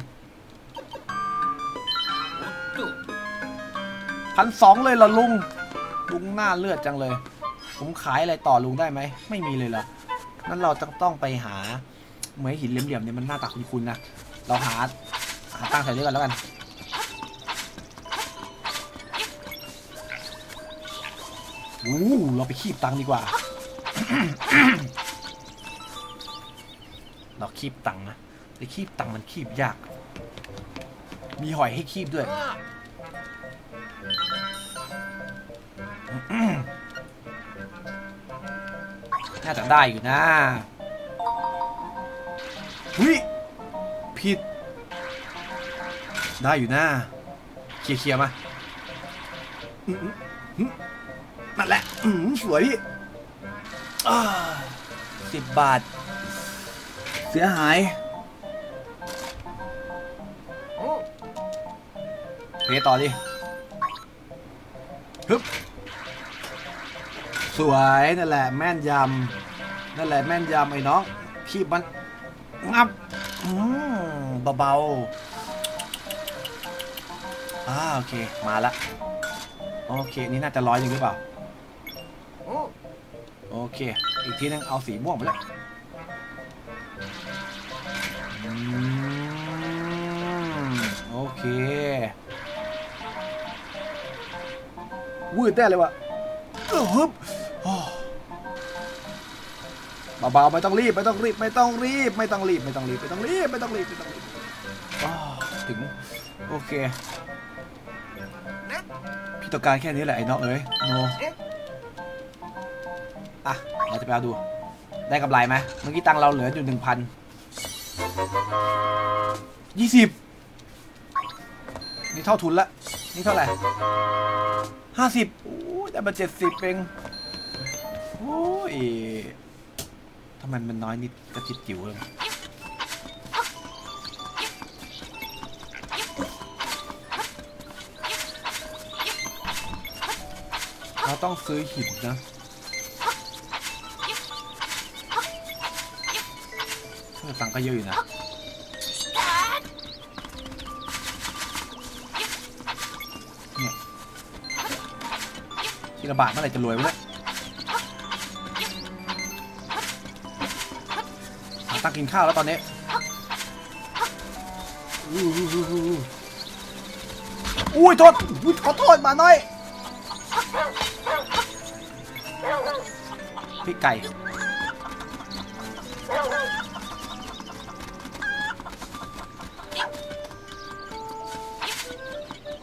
1,200เลยเหรอลุงลุงหน้าเลือดจังเลยผมขายอะไรต่อลุงได้ไหมไม่มีเลยเหรอนั้นเราต้องไปหาเหมือนหินเหลี่ยมๆเนี่ยมันหน้าตาคุ้นๆนะเราหาตั้งใส่ด้วยกันแล้วกันโอ้เราไปคีบตังค์ดีกว่า เราคีบตังค์นะแต่คีบตังค์มันคีบยากมีหอยให้คีบด้วย น่าจะได้อยู่นะหุ้ยผิดได้อยู่นะเคลียร์มานั่นแหละสวยพี่10 บาทเสียหายเพต่อดิฮึบสวยนั่นแหละแม่นยำนั่นแหละแม่นยำไอ้น้องขี้มันงับเบาๆโอเคมาละโอเคนี่น่าจะ100หรือเปล่าโอเคอีกทีนึงเอาสีม่วงไปเลยโอเควืดได้เลยวะฮึบเบาๆไม่ต้องรีบถึงโอเคพี่ต้องการแค่นี้แหละไอ้น้องเอ้ยโนอ่ะเราจะไปเอาดูได้กำไรไหมเมื่อกี้ตังเราเหลืออยู่ 1,020 นี่เท่าทุนละนี่เท่าไหร่50ได้มา70เองโอ้ยทำไมมันน้อยนิดกระจิตจิ๋วเลยเราต้องซื้อหินนะตังค์ก็เยอะอยู่นะเนี่ยที่ระบาดเมื่อไหร่จะรวยวะเนี่ยตักกินข้าวแล้วตอนนี้อุ้ยโทษขอโทษมาหน่อยพี่ไก่โอ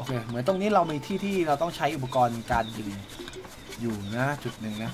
เคเหมือนตรงนี้เรามีที่ที่เราต้องใช้อุปกรณ์การดึงอยู่นะจุดหนึ่งนะ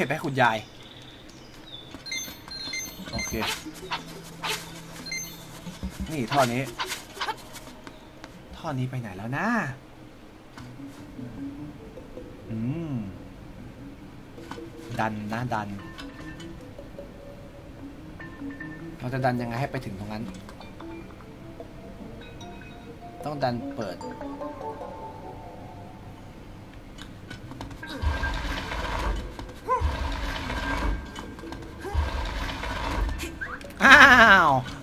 เห็นไหมคุณยายโอเคนี่ท่อนี้ไปไหนแล้วนะดันเราจะดันยังไงให้ไปถึงตรงนั้นต้องดันเปิด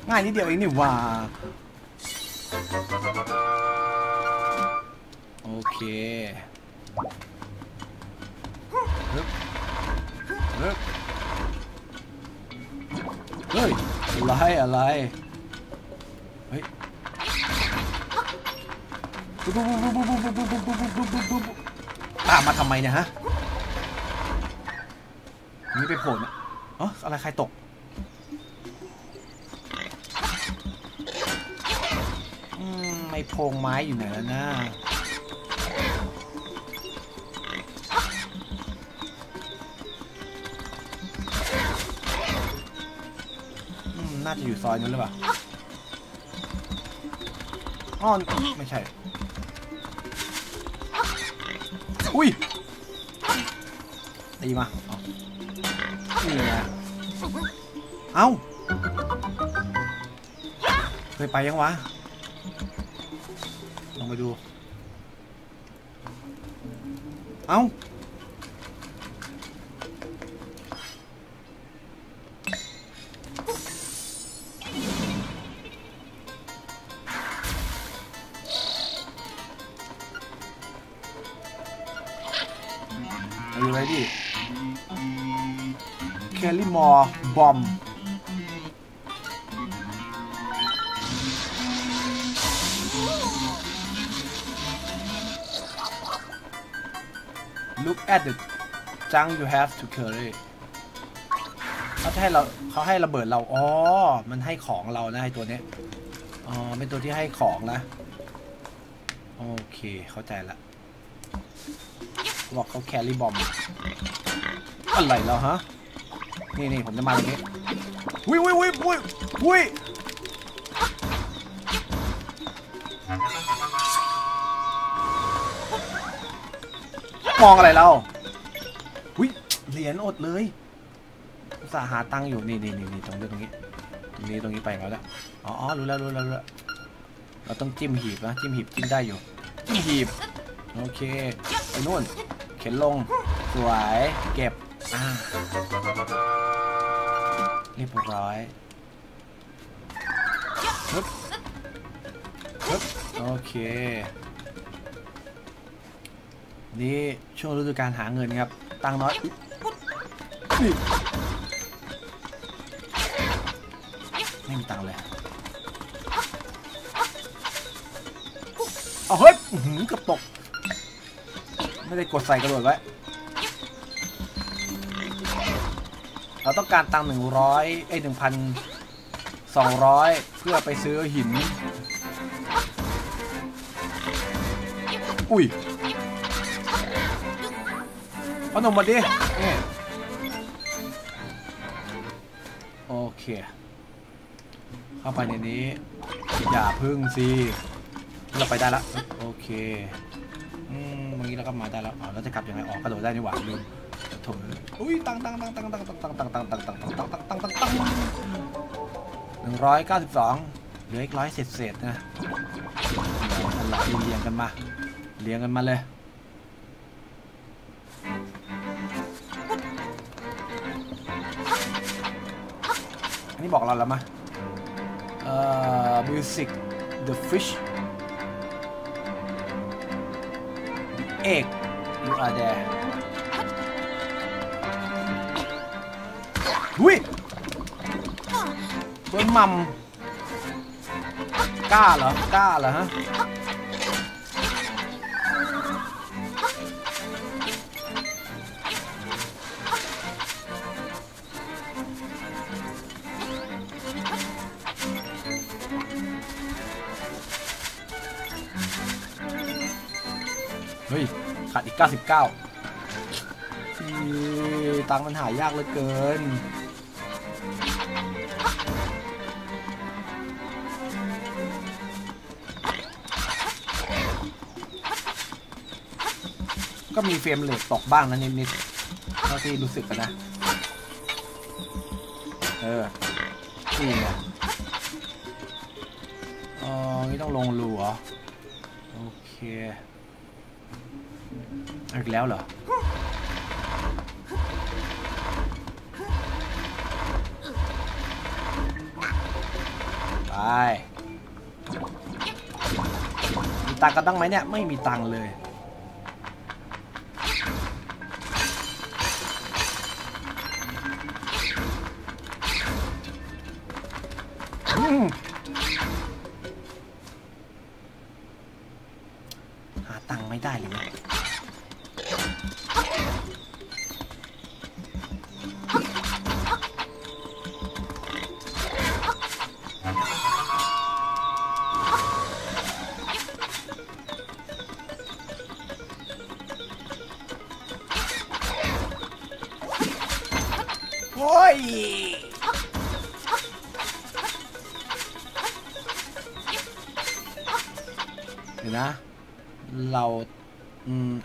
ง่ายนิดเดียวเองนี่ว่าโอเคเฮ้ยอะไรเฮ้ยตามมาทำไมเนี่ยฮะนี่ไปโผล่นะอ๋ออะไรใครตกไม่โพงไม้อยู่ไหนแล้วนะ น่าจะอยู่ซอยนั้นหรือเปล่าอ้อไม่ใช่อุ้ยตีมานี่ไงเอ้าเคยไปยังวะลองไปดูเอ้ามอบอมLook at the junk you have to carry เขาให้ระเบิดเราอ๋อมันให้ของเรานะให้ตัวนี้อ๋อเป็นตัวที่ให้ของนะโอเคเข้าใจละบอกเขาแครี่บอมอะไรเราฮะนี่ผมจะมาตรงนี้วิมองอะไรเราวิเหรียญอดเลยสาหาตังอยู่นี่ตรงนี้ไปแล้วละอ๋อรู้แล้วเราต้องจิ้มหีบนะจิ้มหีบจิ้มได้อยู่จิ้มหีบโอเคไปนู่นเข็นลงสวยเก็บเรียบร้อยปึ๊บโอเคนี่ช่วงฤดูกาลหาเงินครับตังน้อยไม่มีตังเลยเอาเฮ้ยกระตกไม่ได้กดใส่กระโดดไว้เราต้องการตัง100ไอ้ 1,200 เพื่อไปซื้อหินอุ้ยเอาหนุ่มมาดิโอเคเข้าไปในนี้อย่าพึ่งสิเราไปได้ละโอเคเมื่อกี้เราก็มาได้แล้วอ๋อเราจะกลับยังไงออกกระโดดได้นี่หว่าลืมอุ้ยตัง192เหลืออีกร้อยเศษนะเลี้ยงกันมาเลยอันนี้บอกเราแล้วมั้ยmusic the fish the egg you are thereอุ้ยเบิ้มมัมกล้าเหรอฮะเฮ้ยขาดอีก99ตังมันหายากเหลือเกินก็มีเฟรมเรทตกบ้างนะนิดๆเท่าที่รู้สึกนะนี่ไงนี่ต้องลงรูเหรอโอเคอีกแล้วเหรอไปมีตังค์กันบ้างไหมเนี่ยไม่มีตังค์เลยหาตังค์ไม่ได้เลย เดี๋ยวนะเรา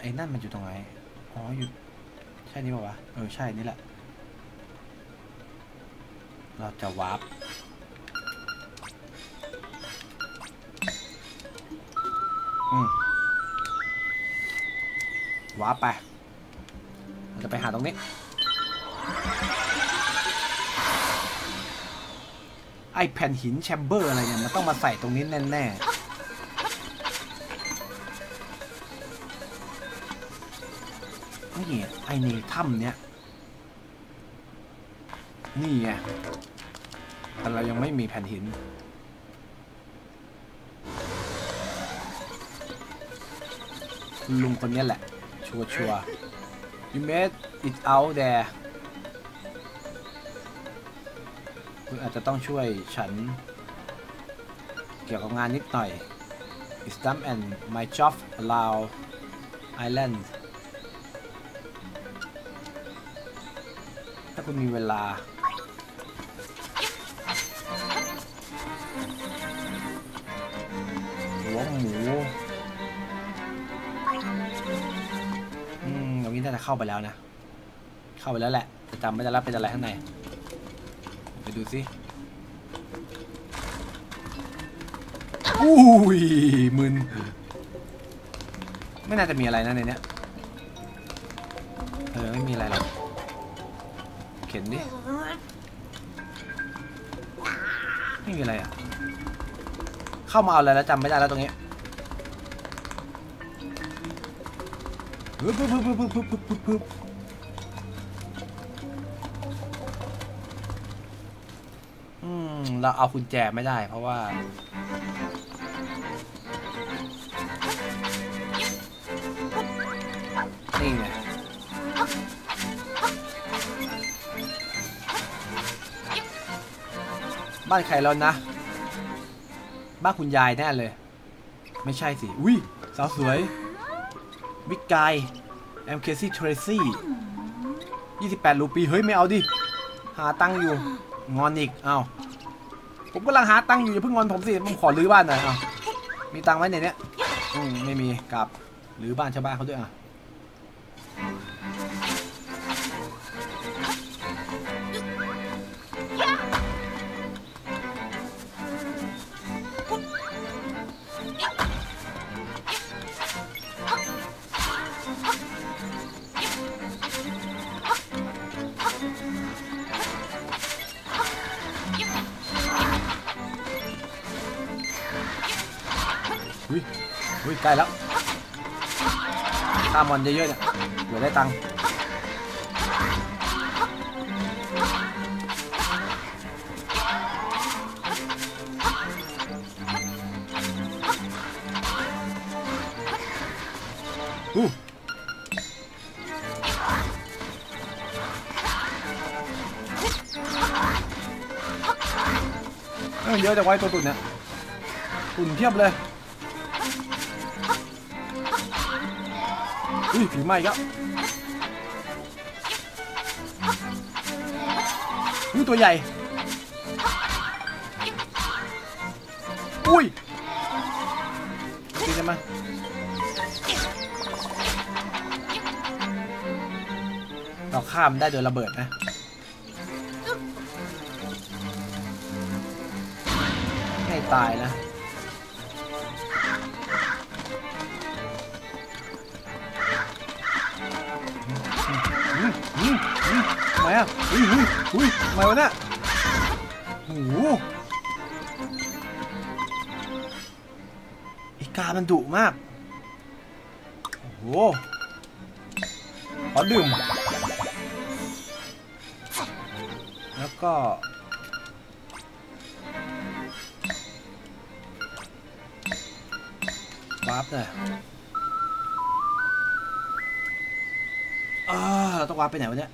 ไอ้นั่นมันอยู่ตรงไหนอ๋ออยู่ใช่นี่ป่าววะเออใช่นี่แหละเราจะวาร์ปวาร์ปไปเราจะไปหาตรงนี้ไอแผ่นหินแชมเบอร์อะไรเนี่ยมันต้องมาใส่ตรงนี้แน่ๆไอ้ในถ้ำเนี้ยนี่ไงแต่เรายังไม่มีแผ่นหินลุงคนนี้แหละชัวร์ You made it out there คุณอาจจะต้องช่วยฉันเกี่ยวกับงานนิดหน่อย It's dumb and my job allow islandคุณมีเวลาหัวหมูอย่างนี้น่าจะเข้าไปแล้วนะเข้าไปแล้วแหละแต่จำไม่ได้รับเป็นอะไรข้างในไปดูสิอุ้ยมึนไม่น่าจะมีอะไรนะในเนี้ยไม่มีอะไรหรอกเห็นดิไม่มีอะไรอ่ะเข้ามาเอาอะไรแล้วจำไม่ได้แล้วตรงนี้เราเอากุญแจไม่ได้เพราะว่านี่ไงบ้านใครแล้วนะบ้านคุณยายแน่เลยไม่ใช่สิอุ้ยสาวสวยบิ๊กไกแอมเคซี่เทรซี่28รูปีเฮ้ยไม่เอาดิหาตังค์อยู่งอนอีกเอาผมกำลังหาตังค์อยู่อย่าเพิ่งงอนผมสิผมขอรื้อบ้านหน่อยเอามีตังค์ไว้ในเนี้ยไม่มีกลับรื้อบ้านชาวบ้านเขาด้วยอ่ะได้แล้วตามมันเยอะๆเนี่ยเดี๋ยวได้ตังค์เยอะแต่ไว้ตัวตุ่นเนี่ยตุ่นเทียบเลยผีไหม้ครับนี่ตัวใหญ่อุ้ยดีจังมั้ยเราข้ามได้โดยระเบิดนะให้ตายนะทำไมอ่ะอุ้ยทำไมวะเนี่ยโอ้โหอีกามันดุมากโอ้โหขอดื่มแล้วก็วับเลยเราต้องวับไปไหนวะเนี่ย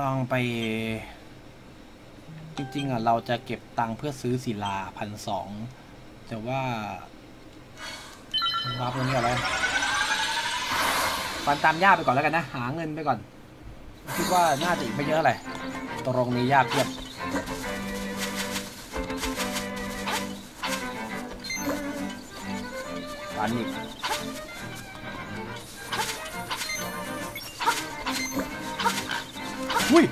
ลองไปจริงๆอ่ะเราจะเก็บตังค์เพื่อซื้อศิลา1,200แต่ว่ามาพวกนี้ก่อนเลยฟันตามหญ้าไปก่อนแล้วกันนะหาเงินไปก่อนคิดว่าน่าจะอีกไม่เยอะอะไรตรงนี้หญ้าเพียบ panik. Wih.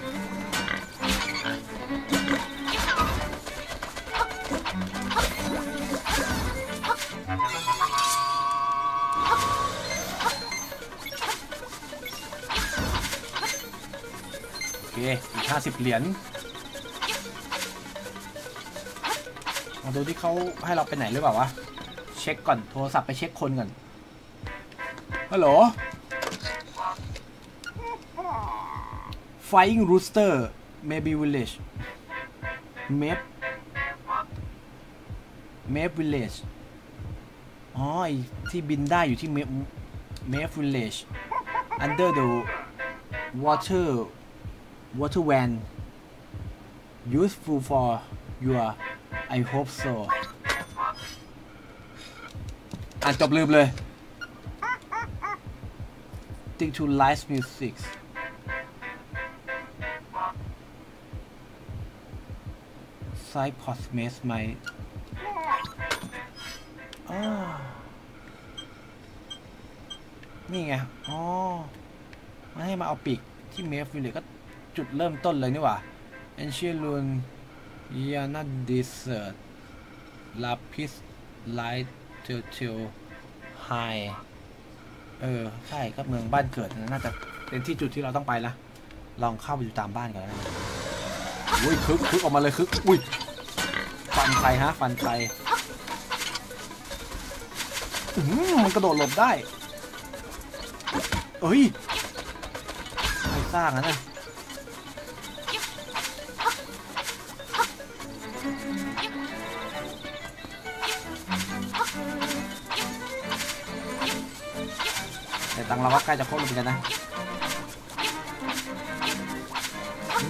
Oke,อีก50 เหรียญ มาดูที่เขาให้เราไปไหนหรือเปล่าวะเช็คก่อนโทรศัพท์ไปเช็คคนก่อนฮัลโหล Flying Rooster Maybe Village Map Village อ๋อที่บินได้อยู่ที่ Map Village Under the Water van Useful for your I hope so อ่านจบลืมเลย Think to live music ไซพอสเมสไหมนี่ไงอ๋อมันให้มาเอาปีกที่เมฟวิลเลยก็จุดเริ่มต้นเลยนี่หว่า Ancient Rune Yana Desert Lapis Light Turtle High ใช่ก็เมืองบ้านเกิดน่าจะเป็นที่จุดที่เราต้องไปละลองเข้าไปอยู่ตามบ้านกันนะอุ้ยคึกออกมาเลยคึกอุ้ยฟันใครฮะฟันใครมันกระโดดหลบได้เอ้ยใครสร้างนะเนี่ยตังเราก็ใกล้จะครบเหมือนกันนะ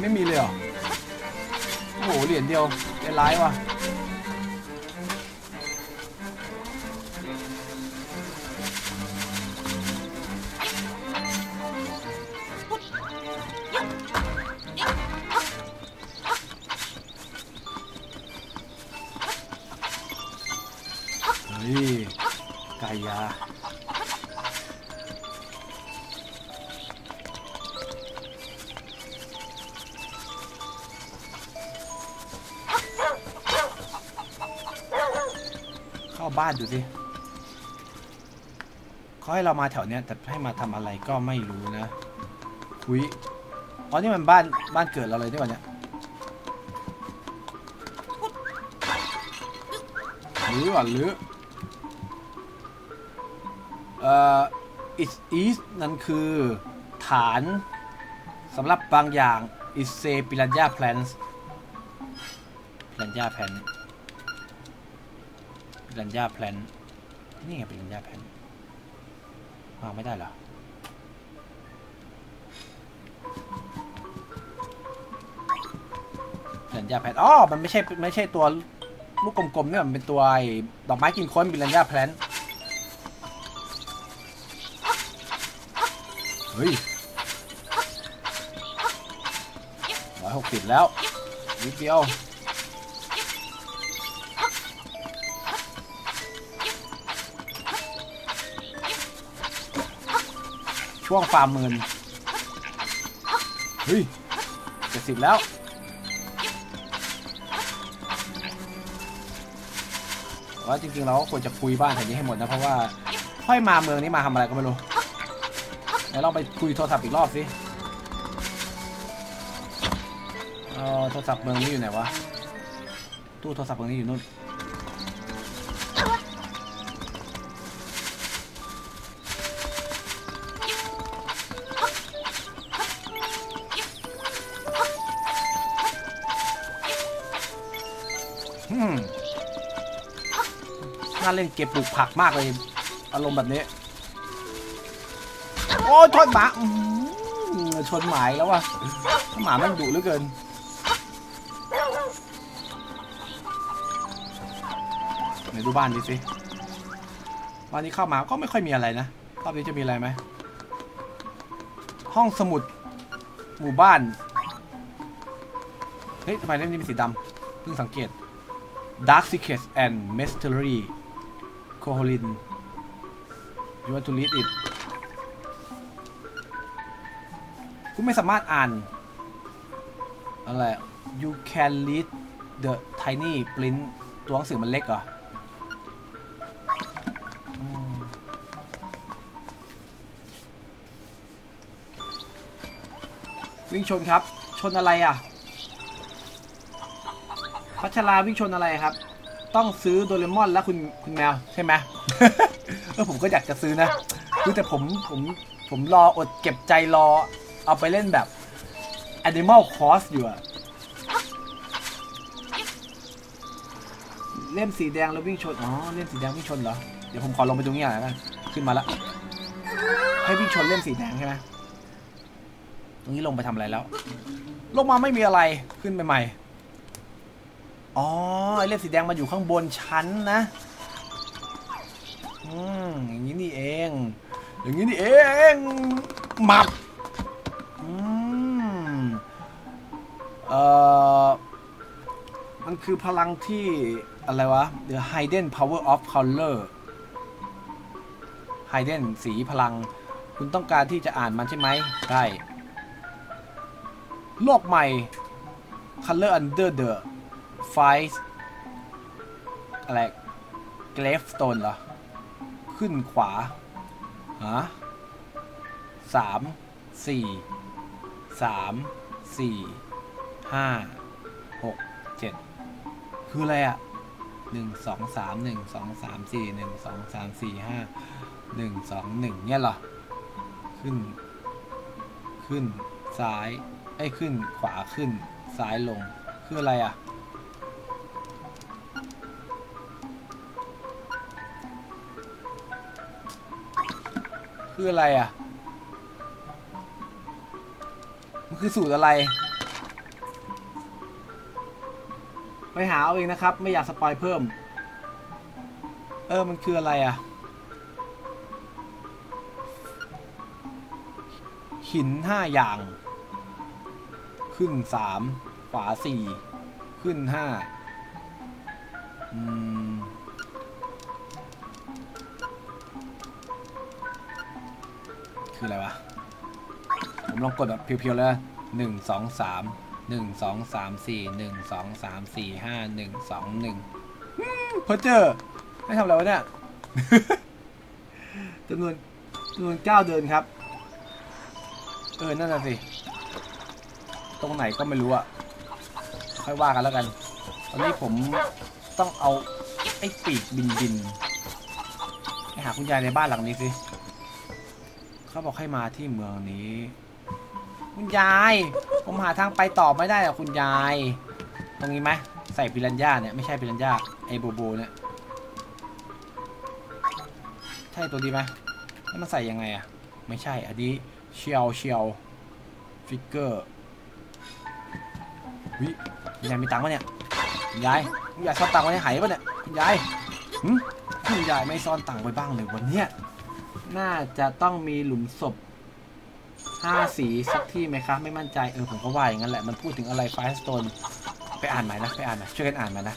ไม่มีเลยเหรอโอ้โหเหรียญเดียวเป็นร้ายว่ะนี่ไก่ยาบ้านดูสิเขาให้เรามาแถวเนี้ยแต่ให้มาทำอะไรก็ไม่รู้นะคุยอ๋อนี่มันบ้านเกิดเราเลยที่วันเนี้ยหรือ it's east นั่นคือฐานสำหรับบางอย่าง it's a piranha plants piranha plant นี่ไงเป็นpiranha plant วางไม่ได้เหรอpiranha plant อ๋อมันไม่ใช่ตัวลูกกลมๆเนี่ยมันเป็นตัวดอกไม้กินคนpiranha plant เฮ้ย160แล้วนิดเดียวช่วงฟาร์มเงินเฮ้ย70แล้วว่าจริงๆเราควรจะคุยบ้านแถวนี้ให้หมดนะเพราะว่าค่อยมาเมืองนี้มาทำอะไรก็ไม่รู้เดี๋ยวเราไปคุยโทรศัพท์อีกรอบสิโทรศัพท์เมืองนี้อยู่ไหนวะตู้โทรศัพท์เมืองนี้อยู่นู่นน่าเล่นเก็บปลูกผักมากเลยอารมณ์แบบนี้โอ้ยชนหมาชนหมาแล้วว่ะหมามันดุเหลือเกินไหนดูบ้านดิสิบ้านนี้เข้ามาก็ไม่ค่อยมีอะไรนะรอบนี้จะมีอะไรไหมห้องสมุดหมู่บ้านเฮ้ยทำไมเล่มนี้เป็นสีดำเพิ่งสังเกตDark Secrets and Mystery Colin You want to read it คุณไม่สามารถอ่านอะไร You can read the tiny print ตัวหนังสือมันเล็กเหรอวิ่งชนครับชนอะไรอ่ะพัชราวิ่งชนอะไรครับต้องซื้อโดเรมอนแล้วคุณแมวใช่ไหม ผมก็อยากจะซื้อนะคือแต่ผมรออดเก็บใจรอเอาไปเล่นแบบ Animal Cross อยู่อะเล่มสีแดงแล้ววิ่งชนอ๋อเล่มสีแดงวิ่งชนเหรอเดี๋ยวผมขอลงไปตรงนี้หน่อยนะขึ้นมาละให้วิ่งชนเล่มสีแดงใช่ไหมตรงนี้ลงไปทำอะไรแล้วลงมาไม่มีอะไรขึ้นไปใหม่อ๋อไอเล่มสีแดงมาอยู่ข้างบนชั้นนะอย่างนี้นี่เองอย่างนี้นี่เองมับมันคือพลังที่อะไรวะ The Hidden Power of Color Hidden สีพลังคุณต้องการที่จะอ่านมันใช่ไหมใช่โลกใหม่ Color Under the Five อะไร Gravestone เหรอขึ้นขวาฮะ3 4 3 4 5 6 7คืออะไรอ่ะ1 2 3 1 2 3 4 1 2 3 4 5 1 2 1เนี่ยเหรอขึ้นซ้ายไอ้ขึ้นขวาขึ้นซ้ายลงคืออะไรอ่ะคืออะไรอ่ะมันคือสูตรอะไรไปหาเอาเองนะครับไม่อยากสปอยเพิ่มมันคืออะไรอ่ะหิน5อย่างขึ้น3ขวา4ขึ้น5คืออะไรวะผมลองกดแบบเพียวๆแล้ว1 2 3 1 2 3 4 1 2 3 4 5 1 2 1เพอเจอไม่ทำอะไรวะเนี่ย จำนวนก้าวเดินครับนั่นน่ะสิตรงไหนก็ไม่รู้อะค่อยว่ากันแล้วกันตอนนี้ผมต้องเอาไอ้ปีกบินไปหาคุณยายในบ้านหลังนี้สิเขาบอกให้มาที่เมืองนี้คุณยายผมหาทางไปต่อไม่ได้หรอคุณยายตรงนี้ไหมใส่ปิรันย่าเนี่ยไม่ใช่ปิรันย่าไอโบโบเนี่ยใช่ตัวดีไหมแล้วมันใส่ยังไงอะไม่ใช่อันนี้เชียวฟิกเกอร์วิยายมีตังค์ปะเนี่ยยายซ่อนตังค์ไว้ในหายปะเนี่ยยายไม่ซ่อนตังค์ไว้บ้างเลยวันเนี้ยน่าจะต้องมีหลุมศพ5สีสักที่ไหมครับไม่มั่นใจผมก็ว่าอย่างนั้นแหละมันพูดถึงอะไรไฟสโตนไปอ่านใหม่นะช่วยกันอ่านมานะ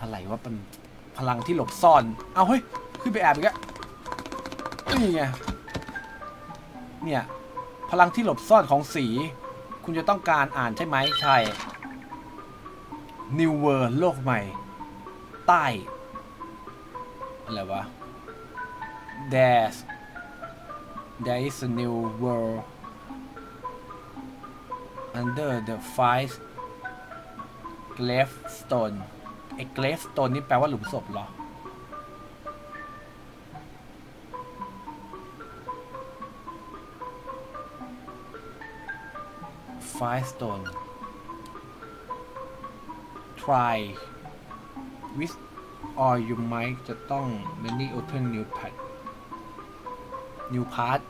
อะไรวะเป็นพลังที่หลบซ่อนเอาเฮ้ยขึ้นไปแอบอีกแล้วนี่ไงเนี่ยพลังที่หลบซ่อนของสีคุณจะต้องการอ่านใช่ไหมใช่ New World โลกใหม่ใต้อะไรวะ There is a new world under the five gravestone ไอ้ gravestone นี่แปลว่าหลุมศพเหรอFirestone try with all you might จะต้อง many open new path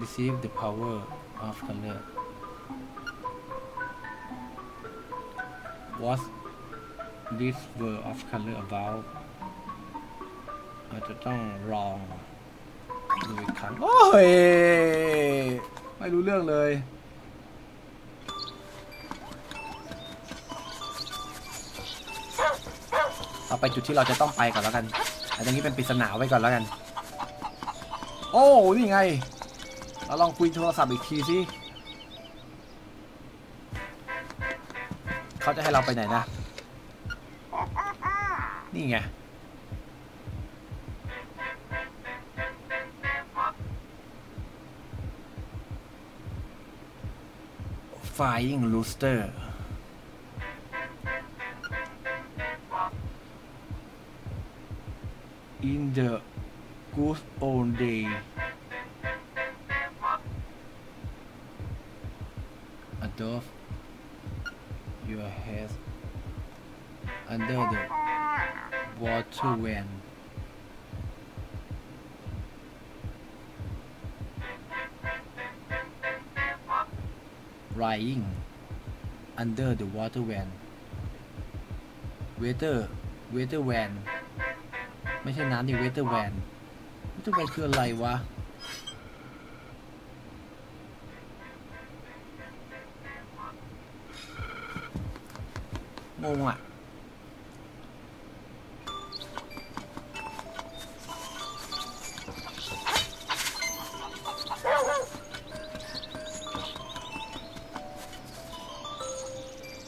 receive the power of color what this world of color about อาจจะต้องลองดูอีกครั้งโอ้ยไม่รู้เรื่องเลยต่ เอาไปจุดที่เราจะต้องไปก่อนแล้วกันแต่ตรงนี้เป็นปริศนาไว้ก่อนแล้วกันโอ้นี่ไงเราลองคุยโทรศัพท์อีกทีสิเขาจะให้เราไปไหนนะนี่ไงFlying Rooster ใน the good old day อันดับ your head under the water when Flying under the water van weather van ไม่ใช่น้ำนี่ weather van weather van คืออะไรวะงงอ่ะ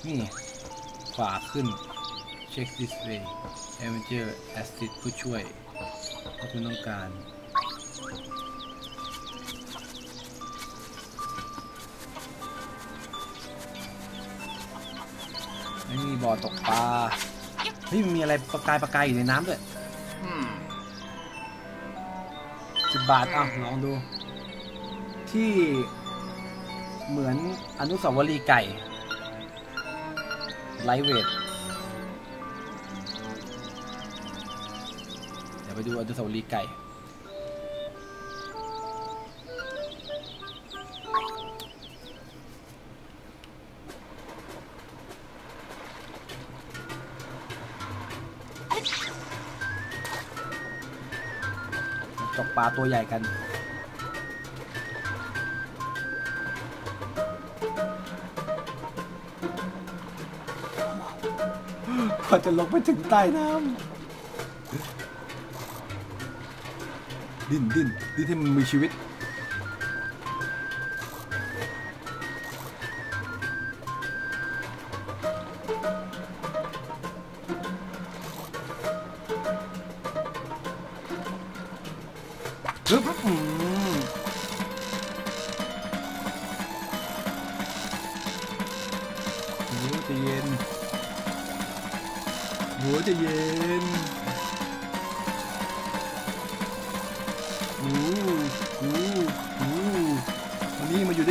นี่ขวาขึ้น check this way amateur assist ผู้ช่วยถ้าคุณต้องการไม่มีบ่อตกปลาเฮ้ยมีอะไรประกายอยู่ในน้ำด้วย10 บาทอ่ะลองดูที่เหมือนอนุสาวรีย์ไก่ไลท์เวทเดี๋ยวไปดูอนุสาวรีย์ไก่ตกปลาตัวใหญ่กันพอจะลงไปถึงใต้น้ำดิ้นให้มันมีชีวิต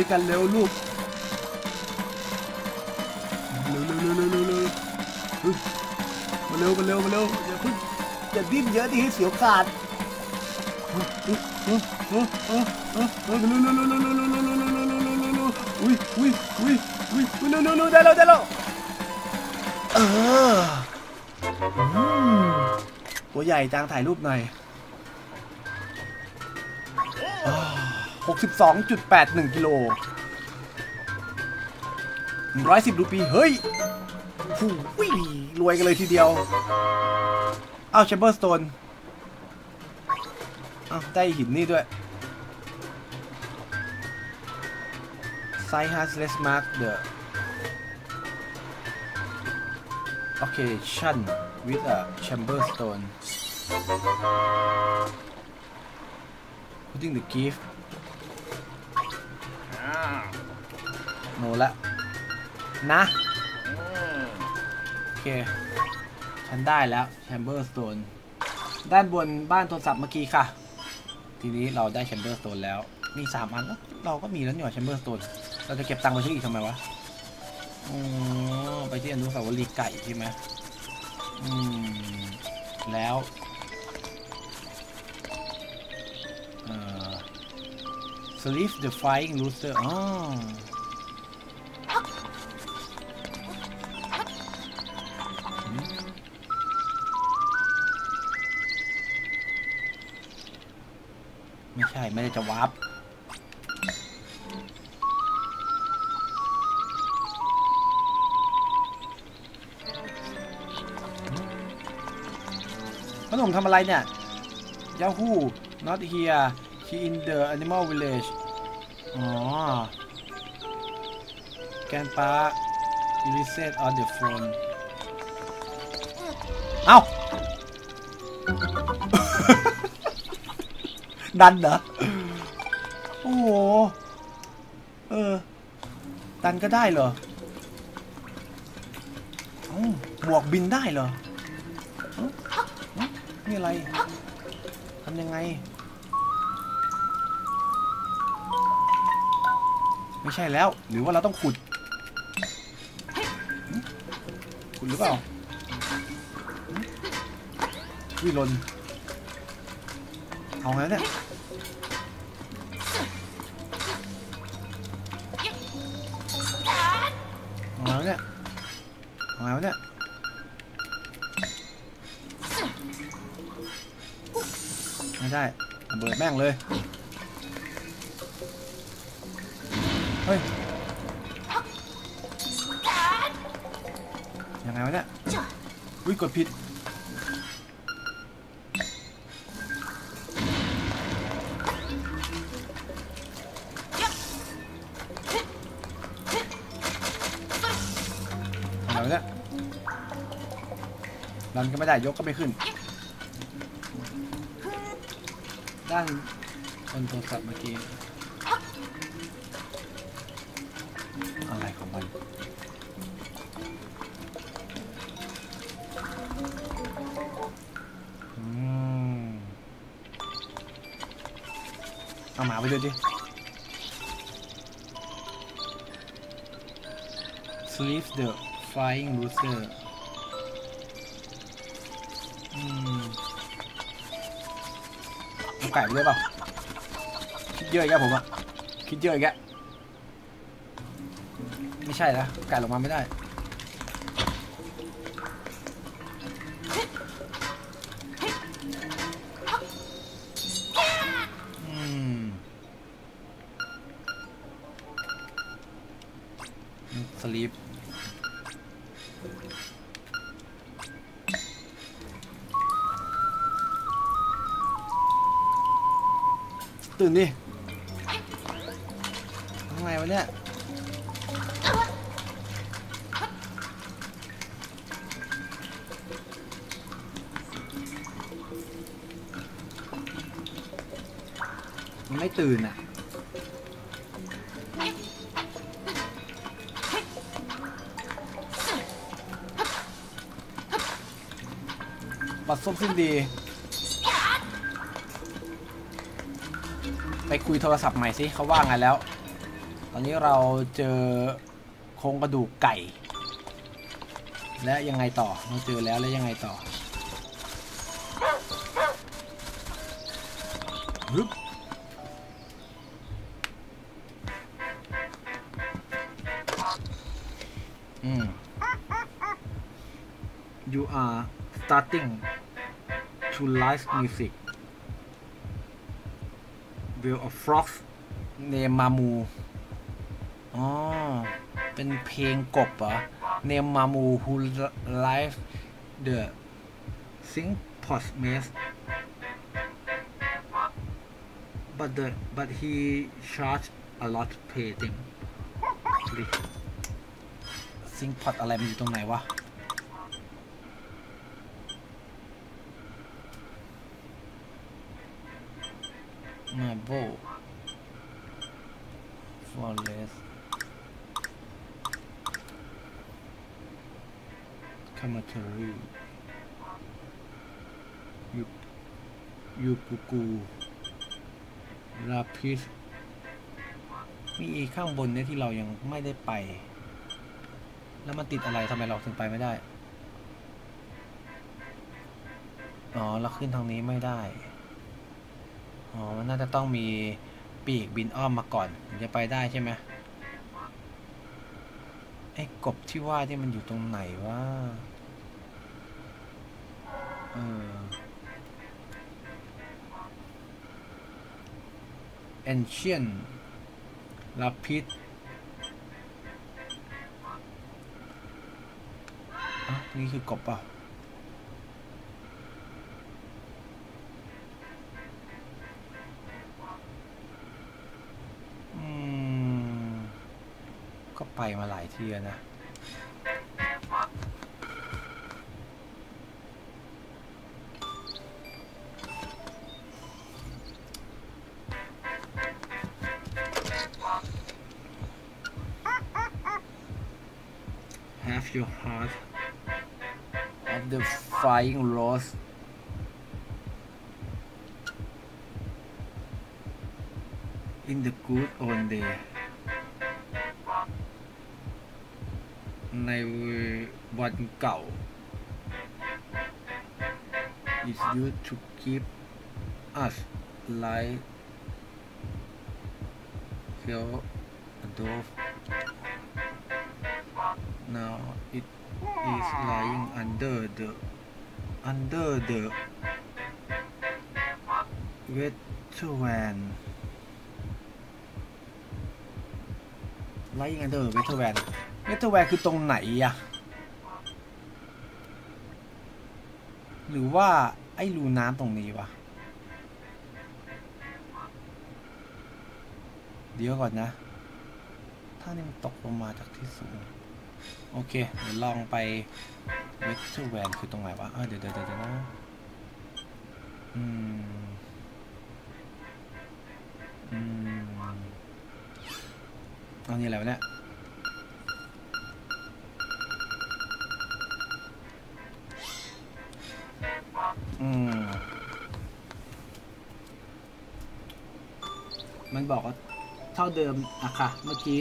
มาเร็วอย่าดิ้นเยอะดิให้เสียวขาดอุ้ยได้แล้วตัวใหญ่จังถ่ายรูปหน่อย 62.81 กิโล 110 รูปีเฮ้ยรวยกันเลยทีเดียวเอาแชมเบอร์สโตนเอาได้หินนี่ด้วยไซฮาร์สเลสมาร์คเดอร์โอเคชั่นวิดอะแชมเบอร์สโตน putting the gift โนละนะโอเคฉันได้แล้วแชมเบอร์สโตนด้านบนบ้านโทรศัพท์เมื่อกี้ค่ะทีนี้เราได้แชมเบอร์สโตนแล้วมี3 อันแล้วเราก็มีแล้วเนี่ยแชมเบอร์สโตนเราจะเก็บตังค์ไปซื้ออีกทำไมวะอ๋อไปที่อนุสาวรีย์ไก่ใช่ไหมแล้วSleep the Flying Rooster อ๋อไม่ได้จะวาร์ป พ่อหนุ่มทำอะไรเนี่ย Yahoo not here she in the animal village อ๋อแกนปลา reset on the phone เอ้า ดันเหรอโอ้โหเออดันก็ได้เหรอหมวกบินได้เหรอนี่อะไรทำยังไงไม่ใช่แล้วหรือว่าเราต้องขุดขุดหรือเปล่าวิลนเอาไงเนี่ยเอาไงเนี่ยเอาไงเนี่ยไม่ได้เบิดแม่งเลยเฮ้ยยังไงวะเนี่ยอุ้ยกดผิดอะไรวะเนี่ยดันก็ไม่ได้ยกก็ไม่ขึ้นด้านบนโทรศัพท์เมื่อกี้อะไรของมันเอาหมาไปด้วยดิ Sleep the flying roosterไก่ไปด้วยเปล่าคิดเยอะอีกแล้วผมอะคิดเยอะอีกแล้วไม่ใช่แล้วไก่ลงมาไม่ได้สลีปตื่นดิทำไงวะเนี่ยมันไม่ตื่นอ่ะบัดซบสิ้นดีไปคุยโทรศัพท์ใหม่สิเขาว่าไงแล้วตอนนี้เราเจอโครงกระดูกไก่และยังไงต่อเราเจอแล้วแล้วยังไงต่อรึบYou are starting to like music Will of Frogs เนมามูอ๋อเป็นเพลงกบเหรอเนมามู Who Live the Sing Pot Maze but he charged a lot to pay them Sing Pot อะไรมันอยู่ตรงไหนวะมาโบฟอร์เรสคามาเทอรี่ยูกูลาพิสมีอีกข้างบนเนี่ยที่เรายังไม่ได้ไปแล้วมันติดอะไรทำไมเราถึงไปไม่ได้อ๋อเราขึ้นทางนี้ไม่ได้อ๋อมันน่าจะต้องมีปีกบินอ้อมมาก่อนถึงจะไปได้ใช่ไหมไอ้กบที่ว่าที่มันอยู่ตรงไหนวะAncient Rapid นี่คือกบเปล่า มาหลายที่แล้วนะHalf your heart of the flying rose. In the good old day, I want cow. It's you to keep us like your dove. Now it is lying under the wetland. Lying under the wetland. Wetland คือตรงไหนอะหรือว่าไอ้รูน้ำตรงนี้วะเดี๋ยวก่อนนะถ้านี่มันตกลงมาจากที่สูงโอเคเดี๋ยวลองไปเวทเทอร์แวนคือตรงไหนวะเดี๋ยวนะตอนนี้อะไรวะเนี่ยมันบอกว่าเท่าเดิมอะค่ะเมื่อกี้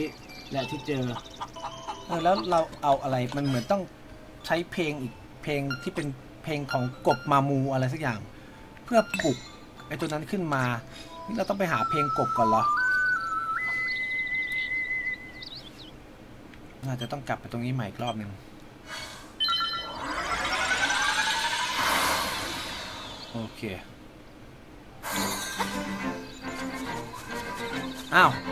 แหละที่เจอแล้วเราเอาอะไรมันเหมือนต้องใช้เพลงอีกเพลงที่เป็นเพลงของกบมามูอะไรสักอย่างเพื่อปลุกไอ้ตัวนั้นขึ้นมานี่เราต้องไปหาเพลงกบก่อนเหรอน่าจะต้องกลับไปตรงนี้ใหม่อีกรอบหนึ่งโอเคอ้าวBecause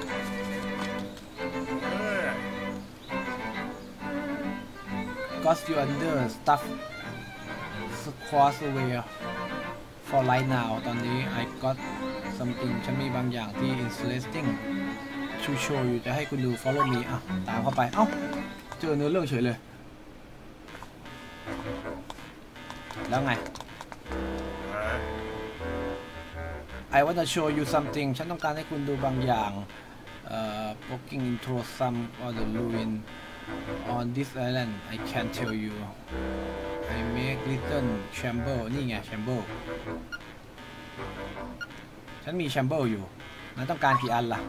you under stuff squash away for right now ตอนนี้ I got something ฉันมีบางอย่างที่ interesting to show อยู่จะให้คุณดู follow me อ่ะตามเข้าไปเอ้าเจอเนื้อเรื่องเฉยเลยแล้วไง I want to show you something ฉันต้องการให้คุณดูบางอย่างpoking into some of the ruin on this island I can tell you I make little chamber นี่ไง chamber ฉันมี chamber อยู่นั้นต้องการกี่อันล่ะ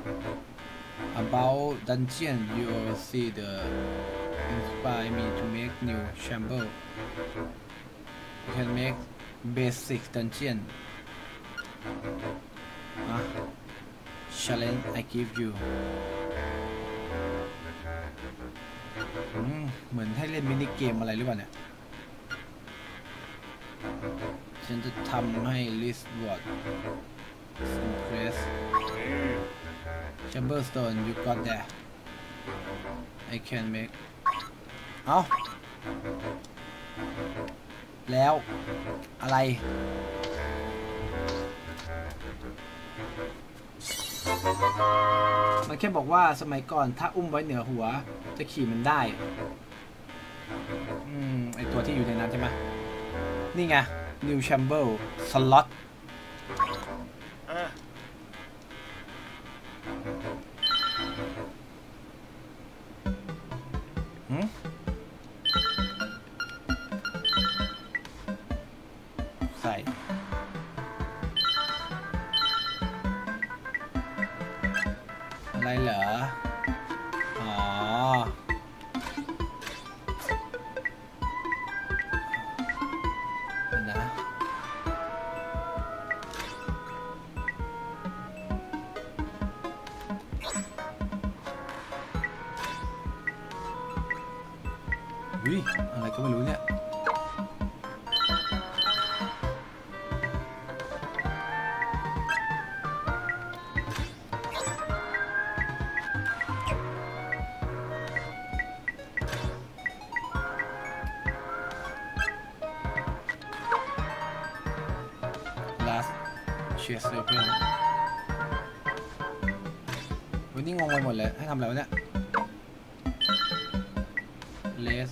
about dungeon you see the inspire me to make new chamber you can make basic dungeon challenge I give youเหมือนให้เล่นมินิเกมอะไรหรือเปล่าเนี่ยฉันจะทำให้ลิสต์บอร์ดซิมเพรสแชมเบอร์สโตน you got that I can make เอาแล้วอะไรมันแค่บอกว่าสมัยก่อนถ้าอุ้มไว้เหนือหัวจะขี่มันได้ไอตัวที่อยู่ในนั้นใช่ไหมนี่ไง New Chamber Slot ใส่อะไรเหรออะไรก็ไม่รู้เนี่ยเชียร์เซอร์เพื่อนวันนี้งงไปหมดเลยให้ทำอะไรวะเนี่ย less.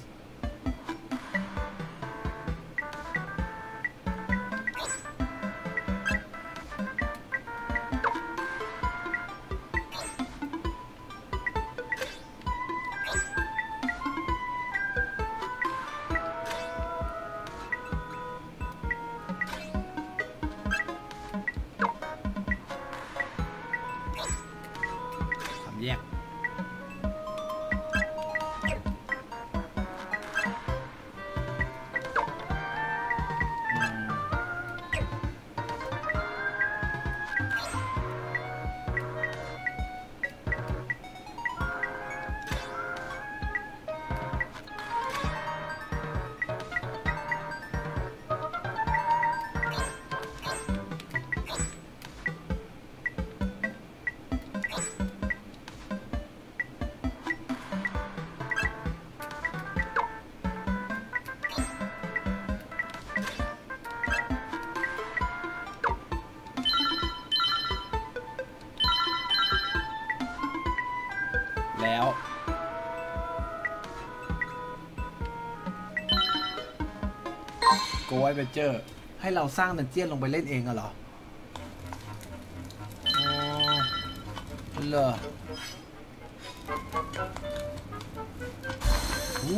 เวเจอร์ให้เราสร้างดันเจี้ยนลงไปเล่นเ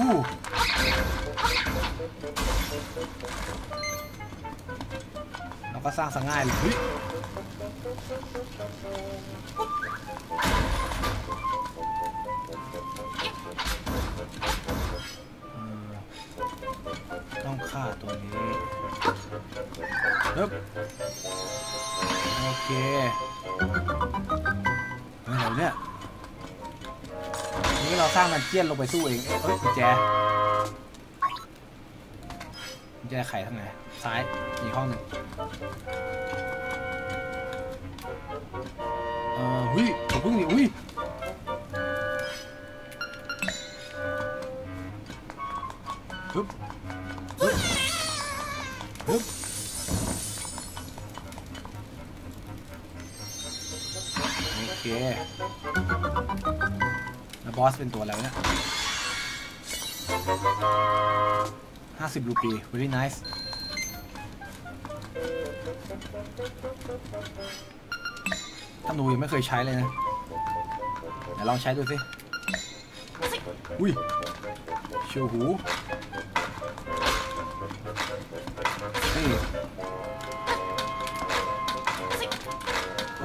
องอะเหรอเหรอเราก็สร้างซะง่ายเลยต้องฆ่าตัวนี้ปึ๊บโอเคอะไรเนี่ยนี่เราสร้างมันเจี้ยนลงไปสู้เองเฮ้ยกุญแจไขทางไหนซ้ายมีห้องหนึ่งหุ้ยผมเพิ่งหนีหุ้ยปึ๊บปึ๊บโอเคแล้วบอสเป็นตัวอะไรเนี่ย50 รูปี very nice ท่านดูยังไม่เคยใช้เลยนะเดี๋ยวลองใช้ดูสิอุ้ยเชียวหูเ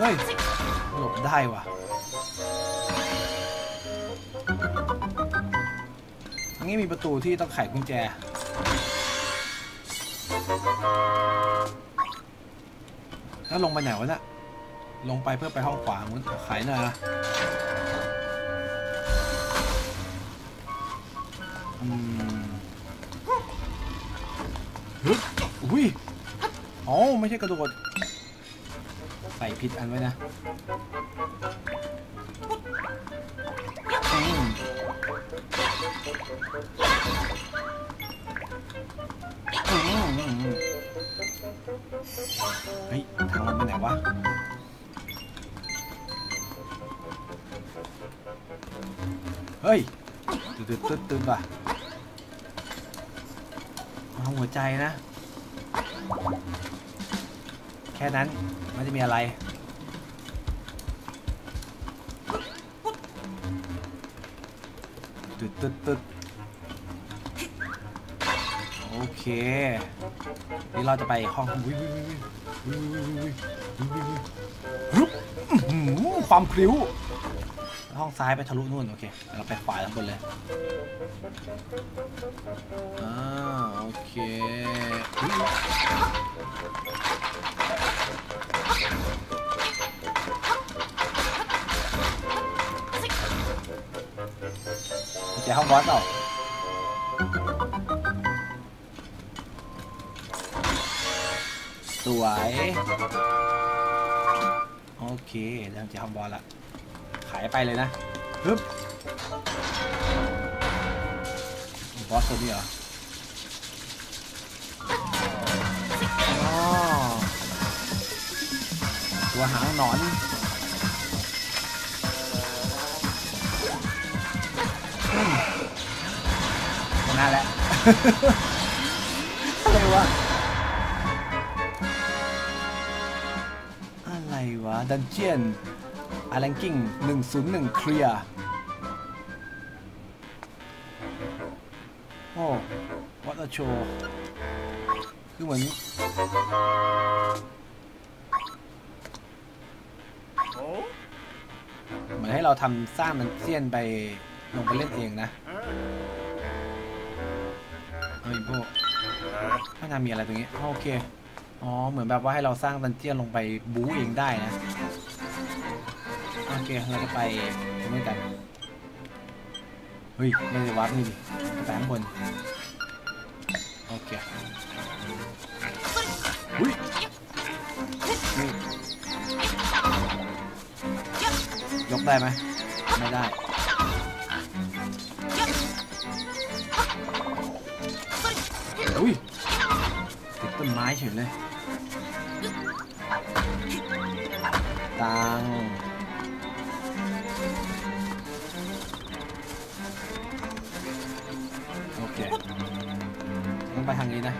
ฮ้ยหลบได้ว่ะอันนี้มีประตูที่ต้องไขกุญแจแล้วลงไปไหนวะเนี่ยลงไปเพื่อไปห้องขวามึงไขหน่อยนะอุ้ยอ๋อไม่ใช่กระโดดใส่ผิดอันไว้นะเฮ้ยทางมันไปไหนวะเฮ้ยตื่นป่ะเอาหัวใจนะแค่นั้นมันจะมีอะไรตึ๊ดโอเคนี่เราจะไปห้องความพริ้วห้องซ้ายไปทะลุนู่นโอเคเราไปขวาทั้งหมดเลยโอเคเจ้าห้องบอสต่อสวยโอเคเริ่มเจ้าห้องบอสละขายไปเลยนะปึ๊บบอสตัวนี้เหรอตัวหางหนอน นะแหละอะไรวะดันเจียนอารังกิ้ง101เคลียร์โอ้วัตโชคือเหมือนให้เราทำสร้างดันเจียนไปลงไปเล่นเองนะเฮ้ยโบไม่น่ามีอะไรตรงนี้โอเคอ๋อเหมือนแบบว่าให้เราสร้างดันเจียนลงไปบู๊เองได้นะโอเคเราจะไปเล่นกันเฮ้ยไม่ได้วาร์ปนี่ดิไปข้างบนโอเคอุ้ยยกได้ไหมไม่ได้อุ้ยติดต้นไม้เฉยเลยตังโอเคต้องไปทางนี้นะ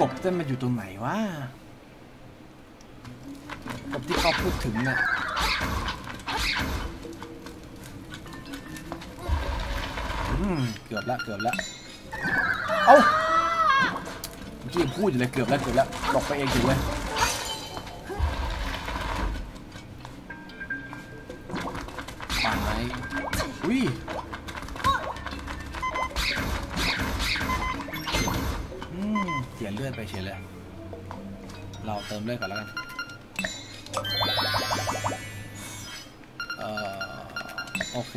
กบจะมาอยู่ตรงไหนวะกบที่เขาพูดถึงน่ะเกือบละเกือบละเอ้าเมื่อกี้พูดอยู่เลยเกือบละเกือบละหลอกไปเองอยู่เว้ยป่าไหนอุ้ยเสียเลือดไปเฉยเลยเราเติมเลือดก่อนแล้วกันโอเค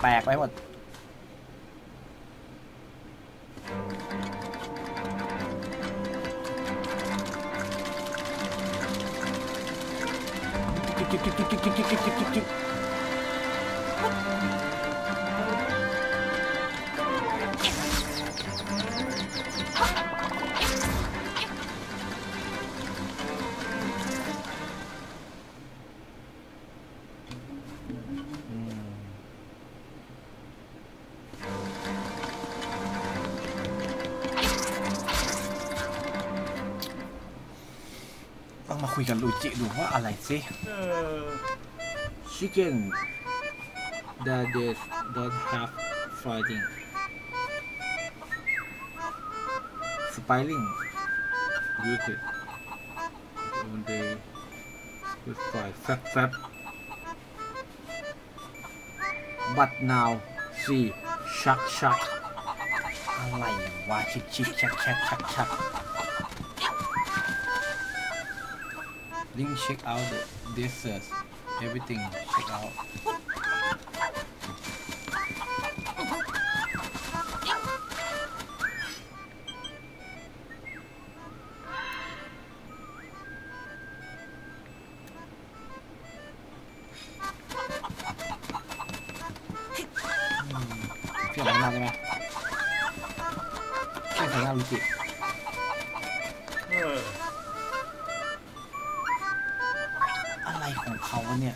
แตกไปหมดคุยกันลูจิดูว่าอะไรสิ Chicken that they don't have fighting Spilling Use it When they Use fight Fap But now See Shuck อะไรวะชิกชักLink check out the desert, everything check out. Feel like that, right? Feel like that, Luigi.ของเขาเนี่ย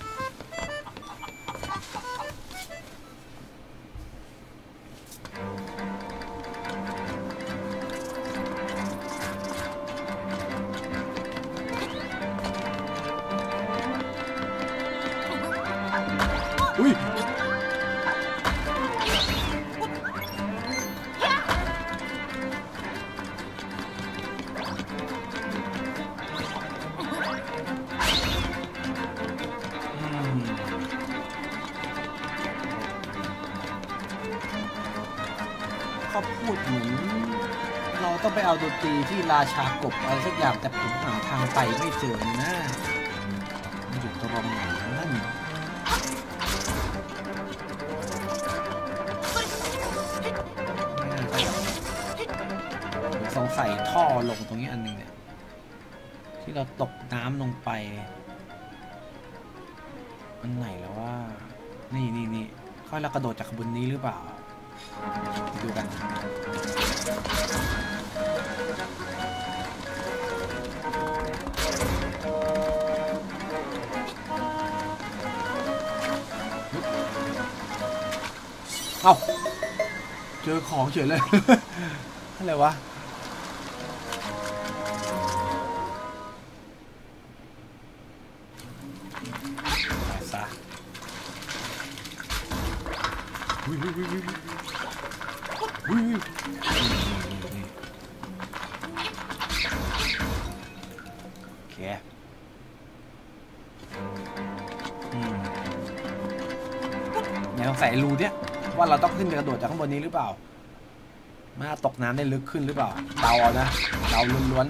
อุ้ยพูดเหมือนเราต้องไปเอาดนตรีที่ราชากบอะไรสักอย่างแต่ผมหาทางไปไม่เจอนะมันอยู่ตรงไหนนั่นสงสัยท่อลงตรงนี้อันนึงเนี่ยที่เราตกน้ำลงไปอันไหนแล้วว่านี่ค่อยเรากระโดดจากบนนี้หรือเปล่า ดูกันเอ้าเจอของเฉยเลย อะไรวะรูเนี่ยว่าเราต้องขึ้นกระโดดจากข้างบนนี้หรือเปล่ามาตกน้ำได้ลึกขึ้นหรือเปล่าเดาเอานะเดาล้วน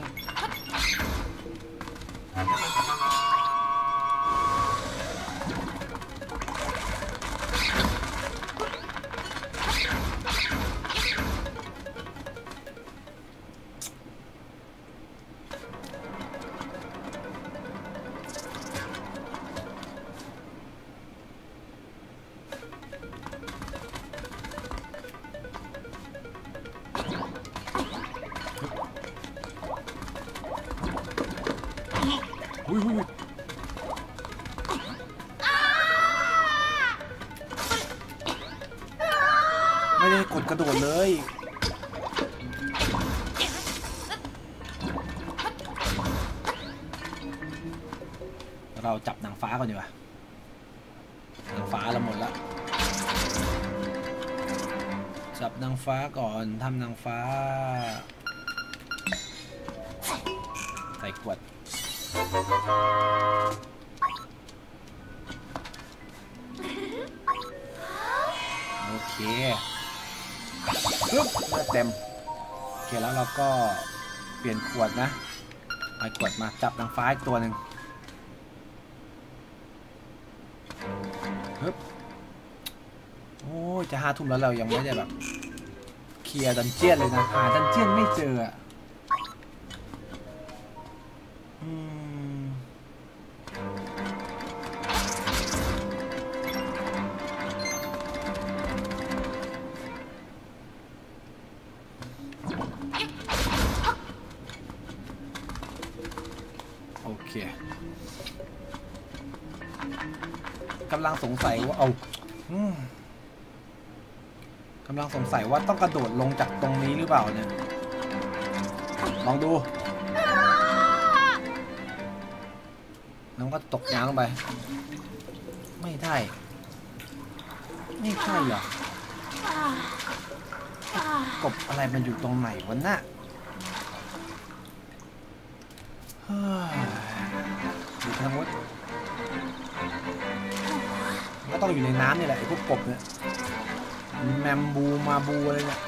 ไม่ได้กดกระโดดเลยเราจับนางฟ้าก่อนดีกว่านางฟ้าเราหมดแล้วจับนางฟ้าก่อนทำนางฟ้าใส่ขวดโอเคปึ๊บเต็มโอเคแล้วเราก็เปลี่ยนขวดนะไปขวดมาจับนางฟ้าอีกตัวหนึ่งปึ๊บโอ้จะหาทุ่มแล้วเรายังไม่ได้แบบเคลียร์ดันเจี้ยนเลยนะหาดันเจี้ยนไม่เจอสงสัยว่าเอากำลังสงสัยว่าต้องกระโดดลงจากตรงนี้หรือเปล่าเนี่ยลองดูน้องก็ตกน้ำลงไปไม่ได้ไม่ใช่เหรอกบอะไรมันอยู่ตรงไหนวะน่ะดูทางวัดก็ต้องอยู่ในน้ำนี่แหละไอ้พวกกบเนี่ยแมมบูมาบูอะไรเนี่ย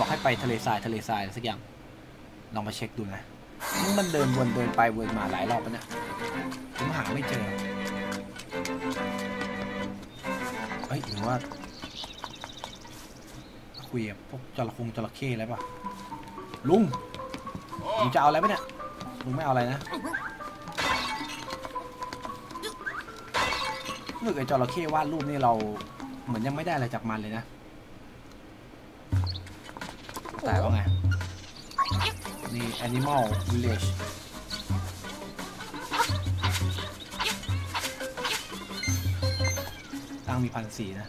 บอกให้ไปทะเลทรายทะเลทรายสักอย่างลองมาเช็คดูนะมันเดินวนเดินไปวนมาหลายรอบแล้วเนี่ยผมหาไม่เจอเฮ้ยหรือว่าคุยกับพวกจระเข้อะไรป่ะลุงผมจะเอาอะไรป่ะเนี่ยลุงไม่เอาอะไรนะเมื่อไอ้จระเข้วาดรูปนี่เราเหมือนยังไม่ได้อะไรจากมันเลยนะแต่ว่าไงนี่ Animal Village ตั้งมี1,400นะ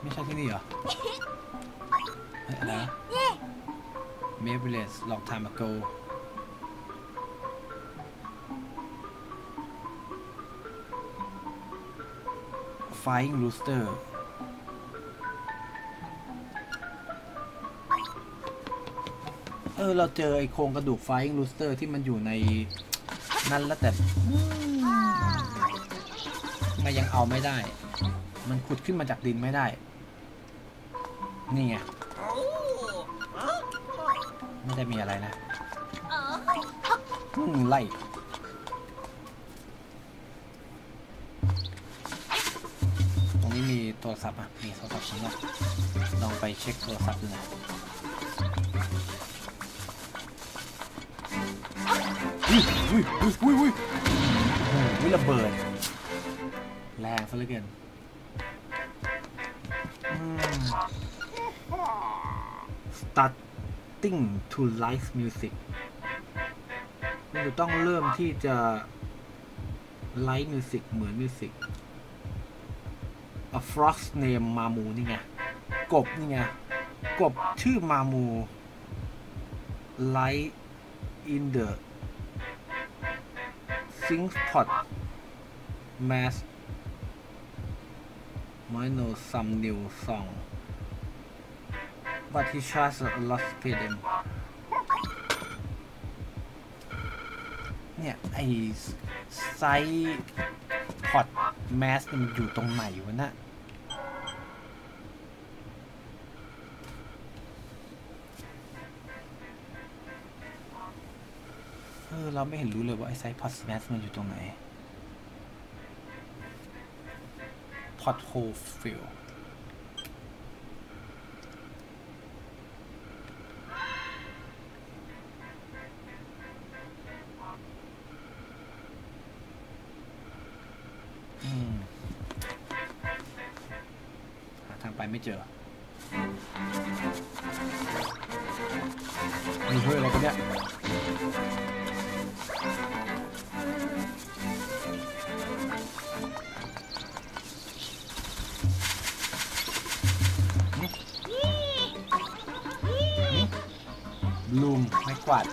ไม่ใช่ที่นี่เหรออะไรนะ Map Village long time ago Flying Roosterเราเจอไอโครงกระดูกไฟลูสเตอร์ที่มันอยู่ในนั่นแล้วแต่มันยังเอาไม่ได้มันขุดขึ้นมาจากดินไม่ได้ นี่ไงไม่ได้มีอะไรนะไล่ตรงนี้มีโทรศัพท์อ่ะมีโทรศัพท์สำหรับลองไปเช็คโทรศัพท์ดูนะอุ้ยระเบิดแรงซะเหลือเกินstarting to live music มันจะต้องเริ่มที่จะ live music เหมือน music a frog name มามูนี่ไงกบนี่ไงกบชื่อมามู live in the sing pot mass might know some new song but he charges a lot pay them เนี่ยไอ้ไซส์พอตแมสมันอยู่ตรงไหนวะนะเราไม่เห็นรู้เลยว่าไอ้ไซส์พอตแมสมันอยู่ตรงไหนพอตโฮฟิลไม่เจอมีเพื่ออะไรกันเนี่ยลูมไม่กวาด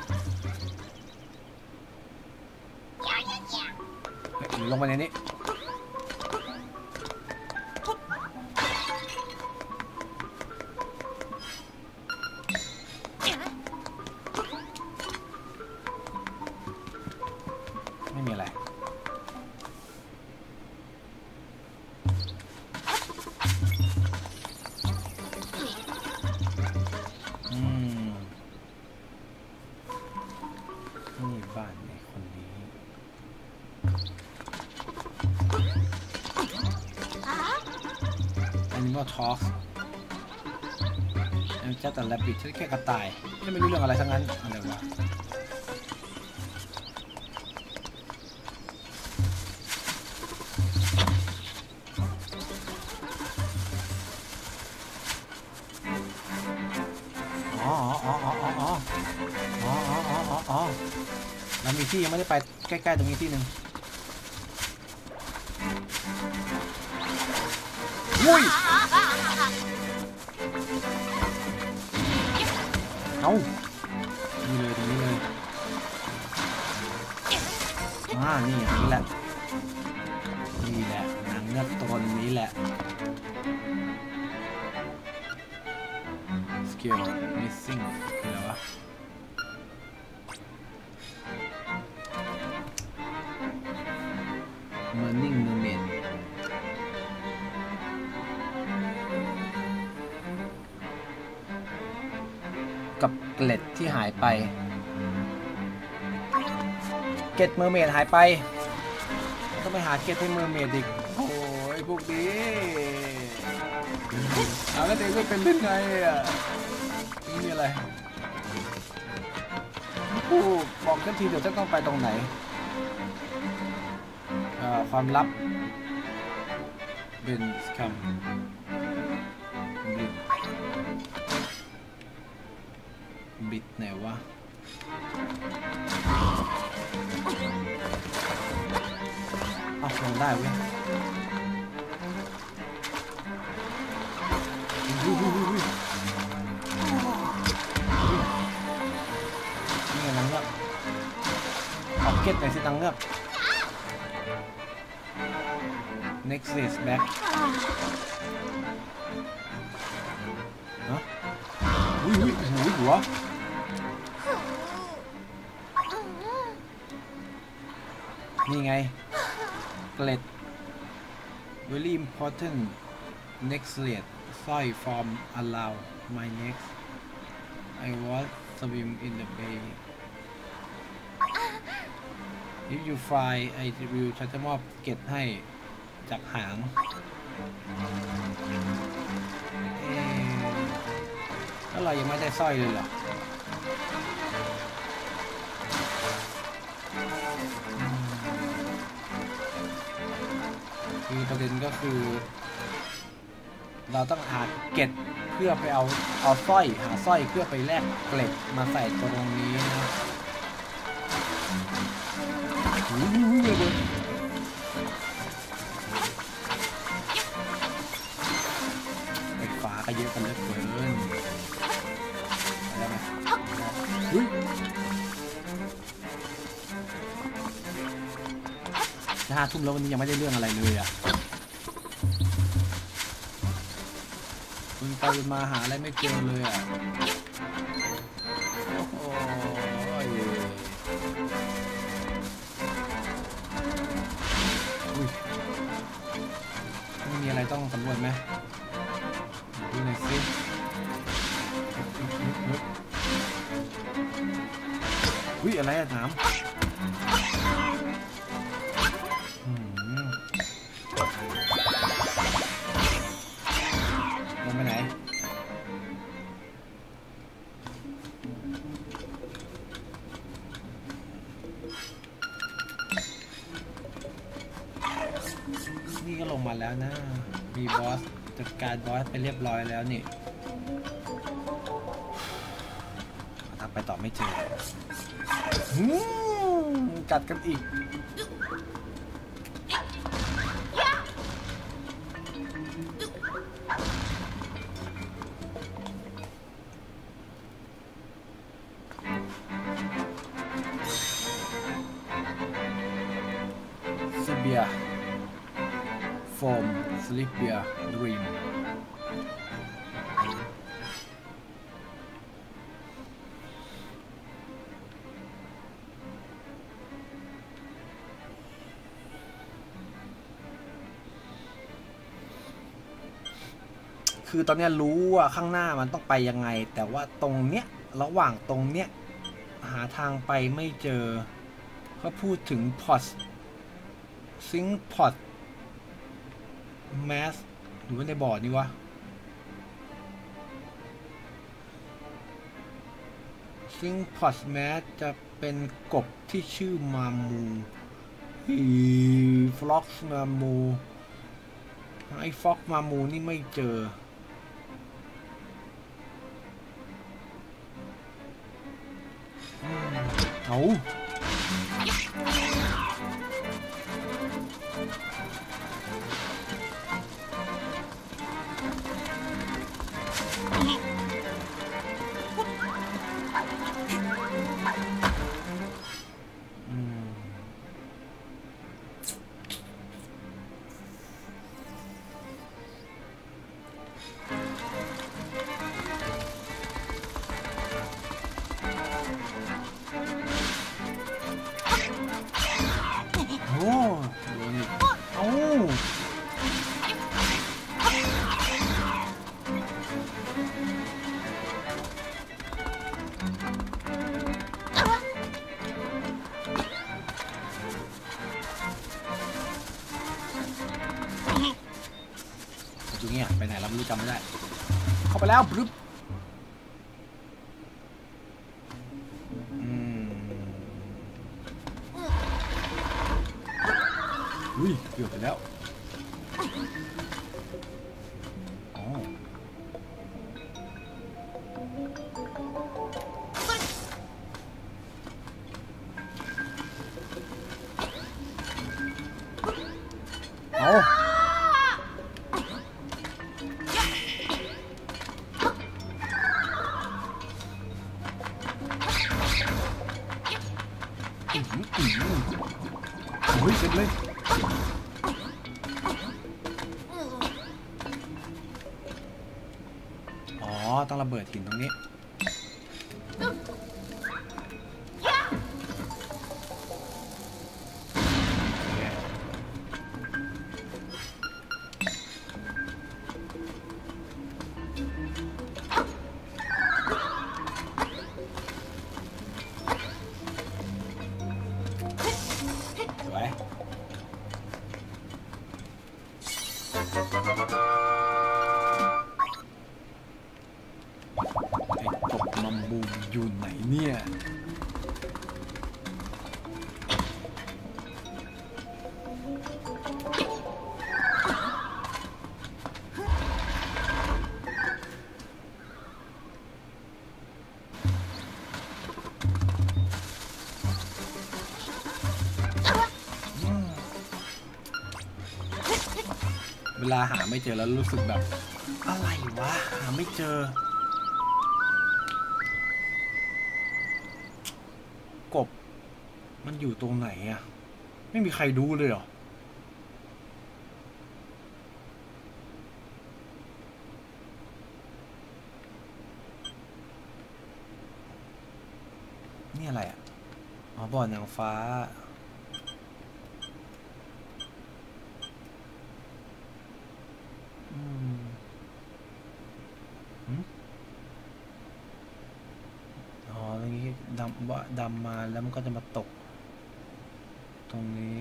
ลงไปในนี้แต่แรบบิทแค่กระต่ายไม่รู้เรื่องอะไรทั้งนั้นอะไรวะอ๋อแล้วมีที่ยังไม่ได้ไปใกล้ๆตรงนี้ที่หนึ่งอุ้ยเอานี่เลยตรงนี้เลยนี่อย่างนี้แหละนี่แหละนางเงือกตนนี้แหละสกิล missing คืออะไรวะเกล็ดที่หายไปเกล็ดเมอร์เมดหายไปต้องไปหาเกล็ดที่เมอร์เมดอีกโอ้ยพวกนี้เอาแล้วเด็กเป็นได้ไงอ่ะมีอะไรผู้บอกกันทีเดี๋ยวจะต้องไปตรงไหนความลับเป็นคำบิดไหนวะเอาลงได้เว้ยนี่ไงนางเงือกเอาเก็ตไปสินางเงือก next is back ฮะอุ้ยหัวนี่ไง เกล็ด very important next slate Soil form around my neck. I was swim in the bay. If you fly, I will try to mop get ให้จากหาง แล้วเรายังไม่ได้สร้อยเลยเหรอคือประเด็นก็คือเราต้องหาเกล็ดเพื่อไปเอาสร้อยหาสร้อยเพื่อไปแลกเกล็ดมาใส่ตรงนี้นะไฟฟ้าก็เยอะกันเหลือเกินจะ5 ทุ่มแล้ววันนี้ยังไม่ได้เรื่องอะไรเลยอ่ะคุณไปมาหาอะไรไม่เจอเลยอ่ะต้องสำรวจไหมดูหน่อยสิอุ้ยอะไรอะน้ำลงไปไหนนี่ก็ลงมาแล้วนะมีบอสจัดการบอสไปเรียบร้อยแล้วนี่ถ้าไปต่อไม่เจอกัดกันอีกเซเบียฟอร์มSleep your dream. คือตอนนี้รู้ว่าข้างหน้ามันต้องไปยังไงแต่ว่าตรงเนี้ยระหว่างตรงเนี้ยหาทางไปไม่เจอเขาพูดถึงพอตซิงพอตแมสหรือว่าในบอร์ดนี่วะซึ่งพอดแมสจะเป็นกบที่ชื่อมามูฟล็อกมามูไอ้ฟล็อกมามูนี่ไม่เจอเอาจำไม่ได้เข้าไปแล้วบึ๊บอุ้ยเกือบไปแล้วอ๋อเอาเปิดหินตรงนี้ มันบูมอยู่ไหนเนี่ยเวลาหาไม่เจอแล้วรู้สึกแบบอะไรวะหาไม่เจอกบมันอยู่ตรงไหนอะไม่มีใครรู้เลยเหรอนี่อะไรอะอ๋อบ่อนนางฟ้าดำมาแล้วมันก็จะมาตกตรงนี้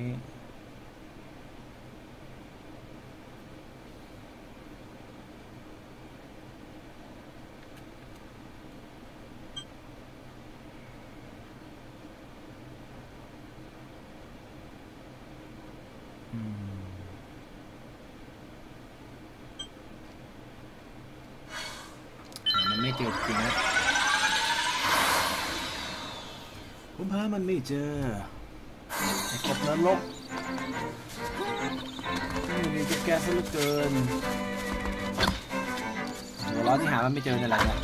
มันไม่เจอจริงนะผมหามันไม่เจอไอ้กบนรกนี่จะแก้ซะเหลือเกินหัวเราะที่หามันไม่เจอในหลังเนี่ย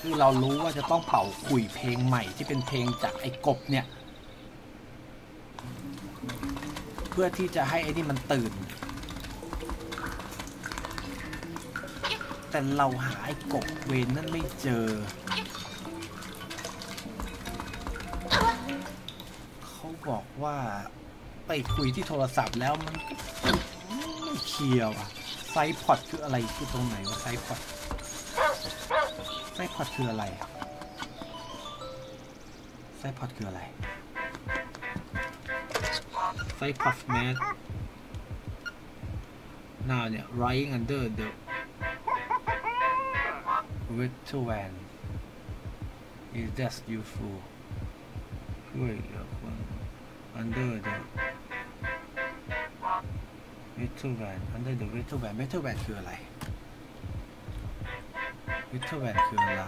คือเรารู้ว่าจะต้องเป่าขลุ่ยเพลงใหม่ที่เป็นเพลงจากไอ้กบเนี่ยเพื่อที่จะให้ไอ้นี่มันตื่นแต่เราหาไอ้กบเวนนั่นไม่เจอเขาบอกว่าไปคุยที่โทรศัพท์แล้วมันไม่เคียวอะไซพอดคืออะไรคือตรงไหนวะไซพอดคืออะไรไซพอดแมส now เนี่ย lying under the with two van is just useful under the with two van with two van คืออะไร with two van คืออะไร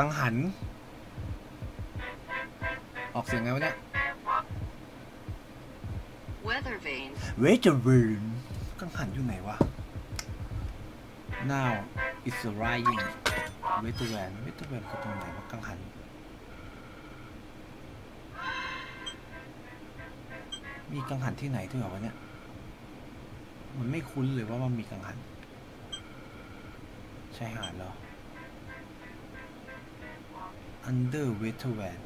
กังหันออกเสียงไงวะเนี่ย weather vane กังหันอยู่ไหนวะ now it's rising weather vane คือตรงไหนวะกังหันมีกังหันที่ไหนด้วยเหรอวะเนี่ยมันไม่คุ้นเลยว่ามันมีกังหันใช่หาดเหรอ under weather vane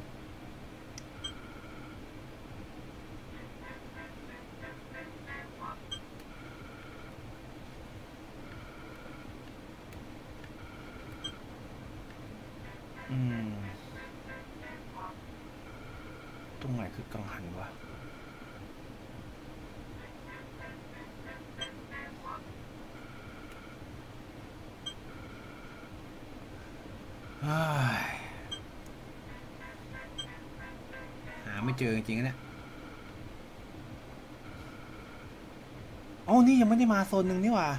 ตรงไหนคือกังหันวะหาไม่เจอจริงๆเนี่ยโอ้นี่ยังไม่ได้มาโซนหนึ่งนี่หว่า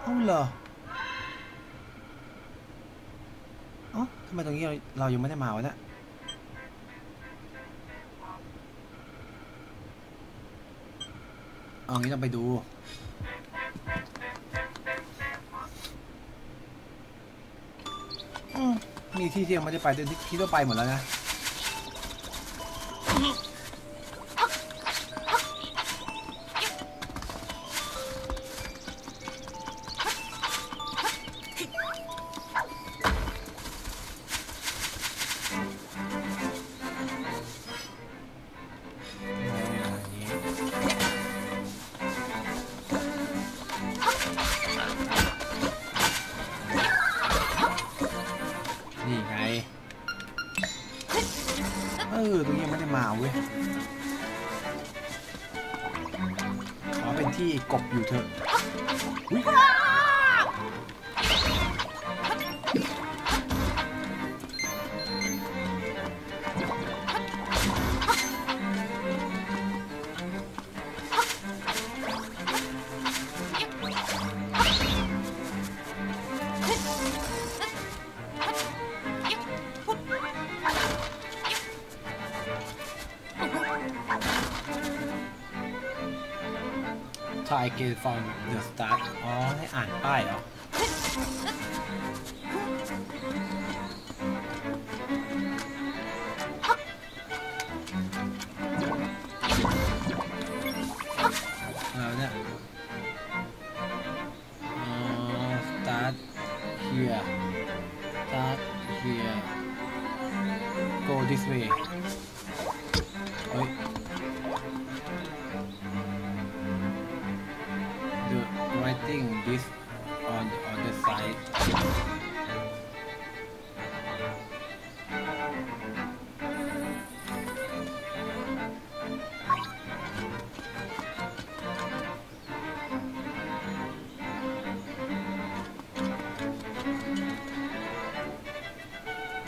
เอ้าเหรอทำไมตรงนี้เรายังไม่ได้มาวะเนี่ยเอางี้เราไปดูมีที่ที่ยังไม่ได้ไปเดินที่เราไปหมดแล้วนะ ที่กบอยู่เถอะI get from the start อ๋อให้อ่านป้ายเหรออะไรเนี่ยstart here start here go this way writing this on the other side.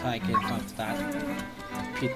Try again from start. Pit.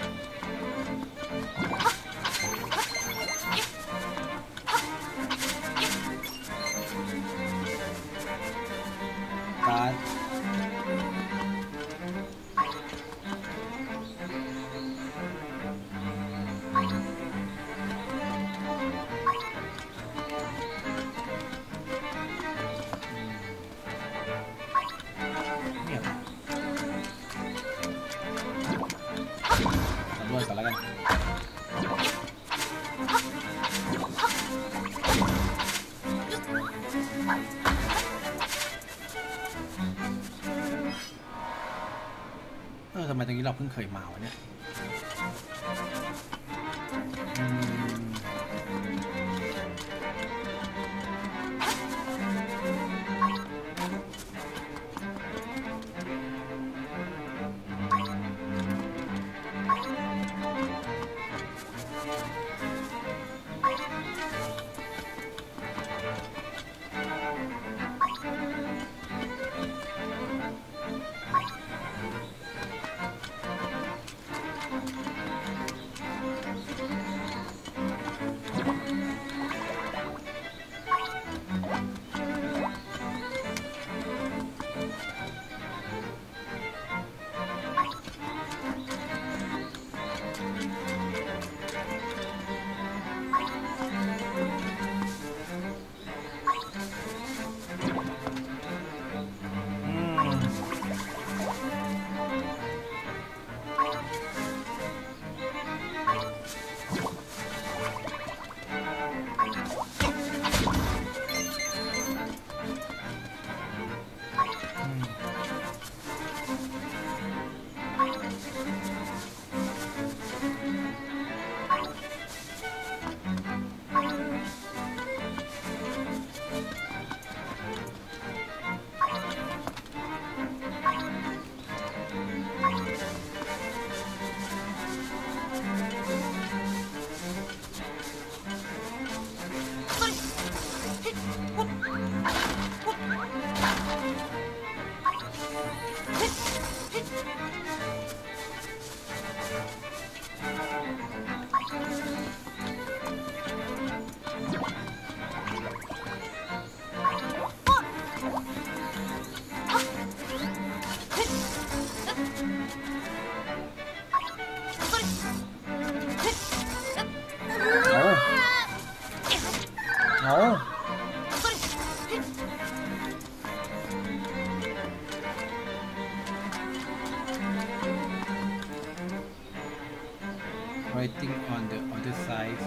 ทำไมตรงนี้เราเพิ่งเคยมาวะเนี่ยWriting on the other side.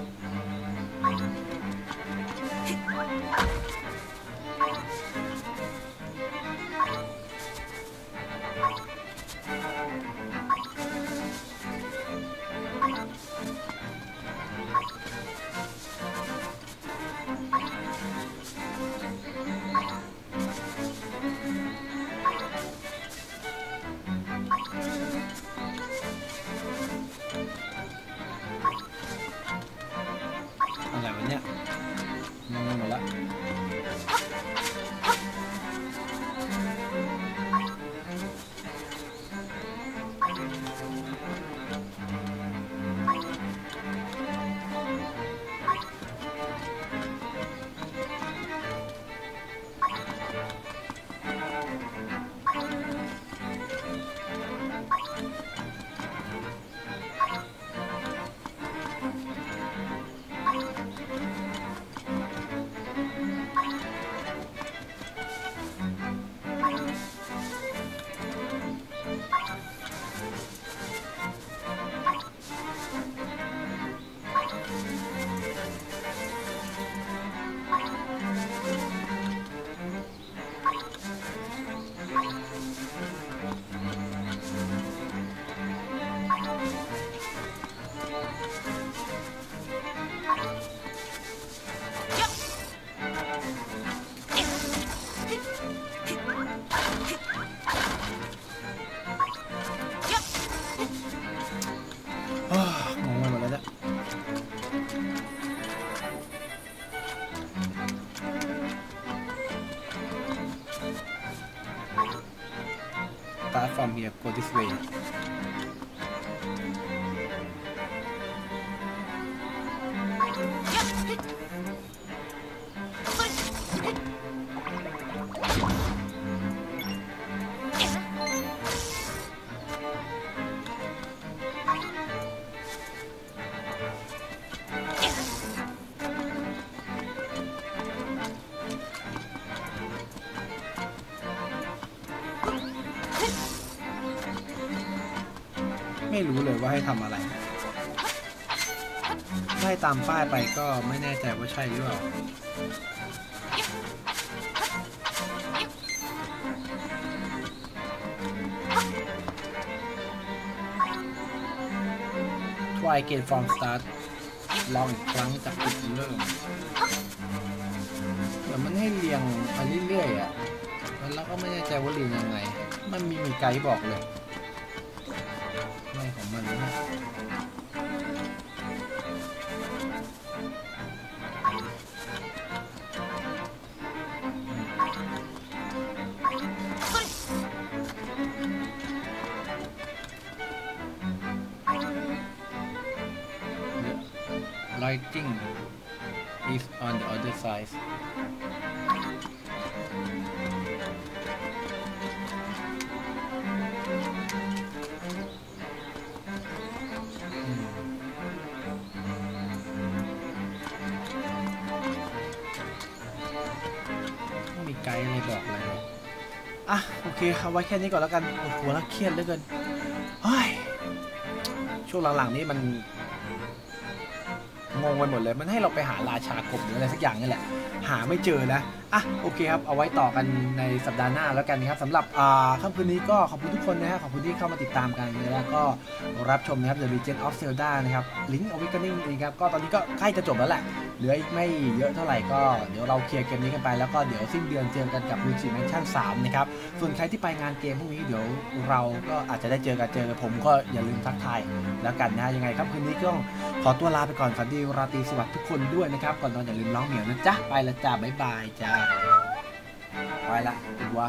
platform here for this range.ไม่รู้เลยว่าให้ทำอะไรไล่ตามป้ายไปก็ไม่แน่ใจว่าใช่หรือเปล่าTry again from start ลองอีกครั้งจากจุดเริ่มแต่มันให้เรียงไปเรื่อยๆอ่ะแล้วก็ไม่แน่ใจว่าเรียงยังไงมันมีไกด์บอกเลยของมันนะLighting is on the other sideอ่ะโอเคครับไว้แค่นี้ก่อนแล้วกันปวดหัวแล้วเครียดเหลือเกินช่วงหลังๆนี้มันงงไปหมดเลยมันให้เราไปหาราชากบหรืออะไรสักอย่างนี่แหละหาไม่เจอนะอ่ะโอเคครับเอาไว้ต่อกันในสัปดาห์หน้าแล้วกันนะครับสำหรับค่ำคืนนี้ก็ขอบคุณทุกคนนะครับขอบคุณที่เข้ามาติดตามกันแล้วก็รับชมนะครับ The Legend of Zelda นะครับ Link's Awakening นะครับก็ตอนนี้ก็ใกล้จะจบแล้วแหละเหลืออีกไม่เยอะเท่าไหร่ก็เดี๋ยวเราเคลียร์เกมนี้กันไปแล้วก็เดี๋ยวสิ้นเดือนเจอกันกับ Luigi's Mansion 3 นะครับส่วนใครที่ไปงานเกมพวกนี้เดี๋ยวเราก็อาจจะได้เจอผมก็อย่าลืมทักทายแล้วกันนะยังไงครับคืนนี้ก็ขอตัวลาไปก่อนฝันดีราตรีสวัสดิ์ทุกคนด้วยนะครับก่อนนอนอย่าลืมร้องเหมียวนะจ๊ะไปละจ้าบ๊ายบายจ้าไปละตัว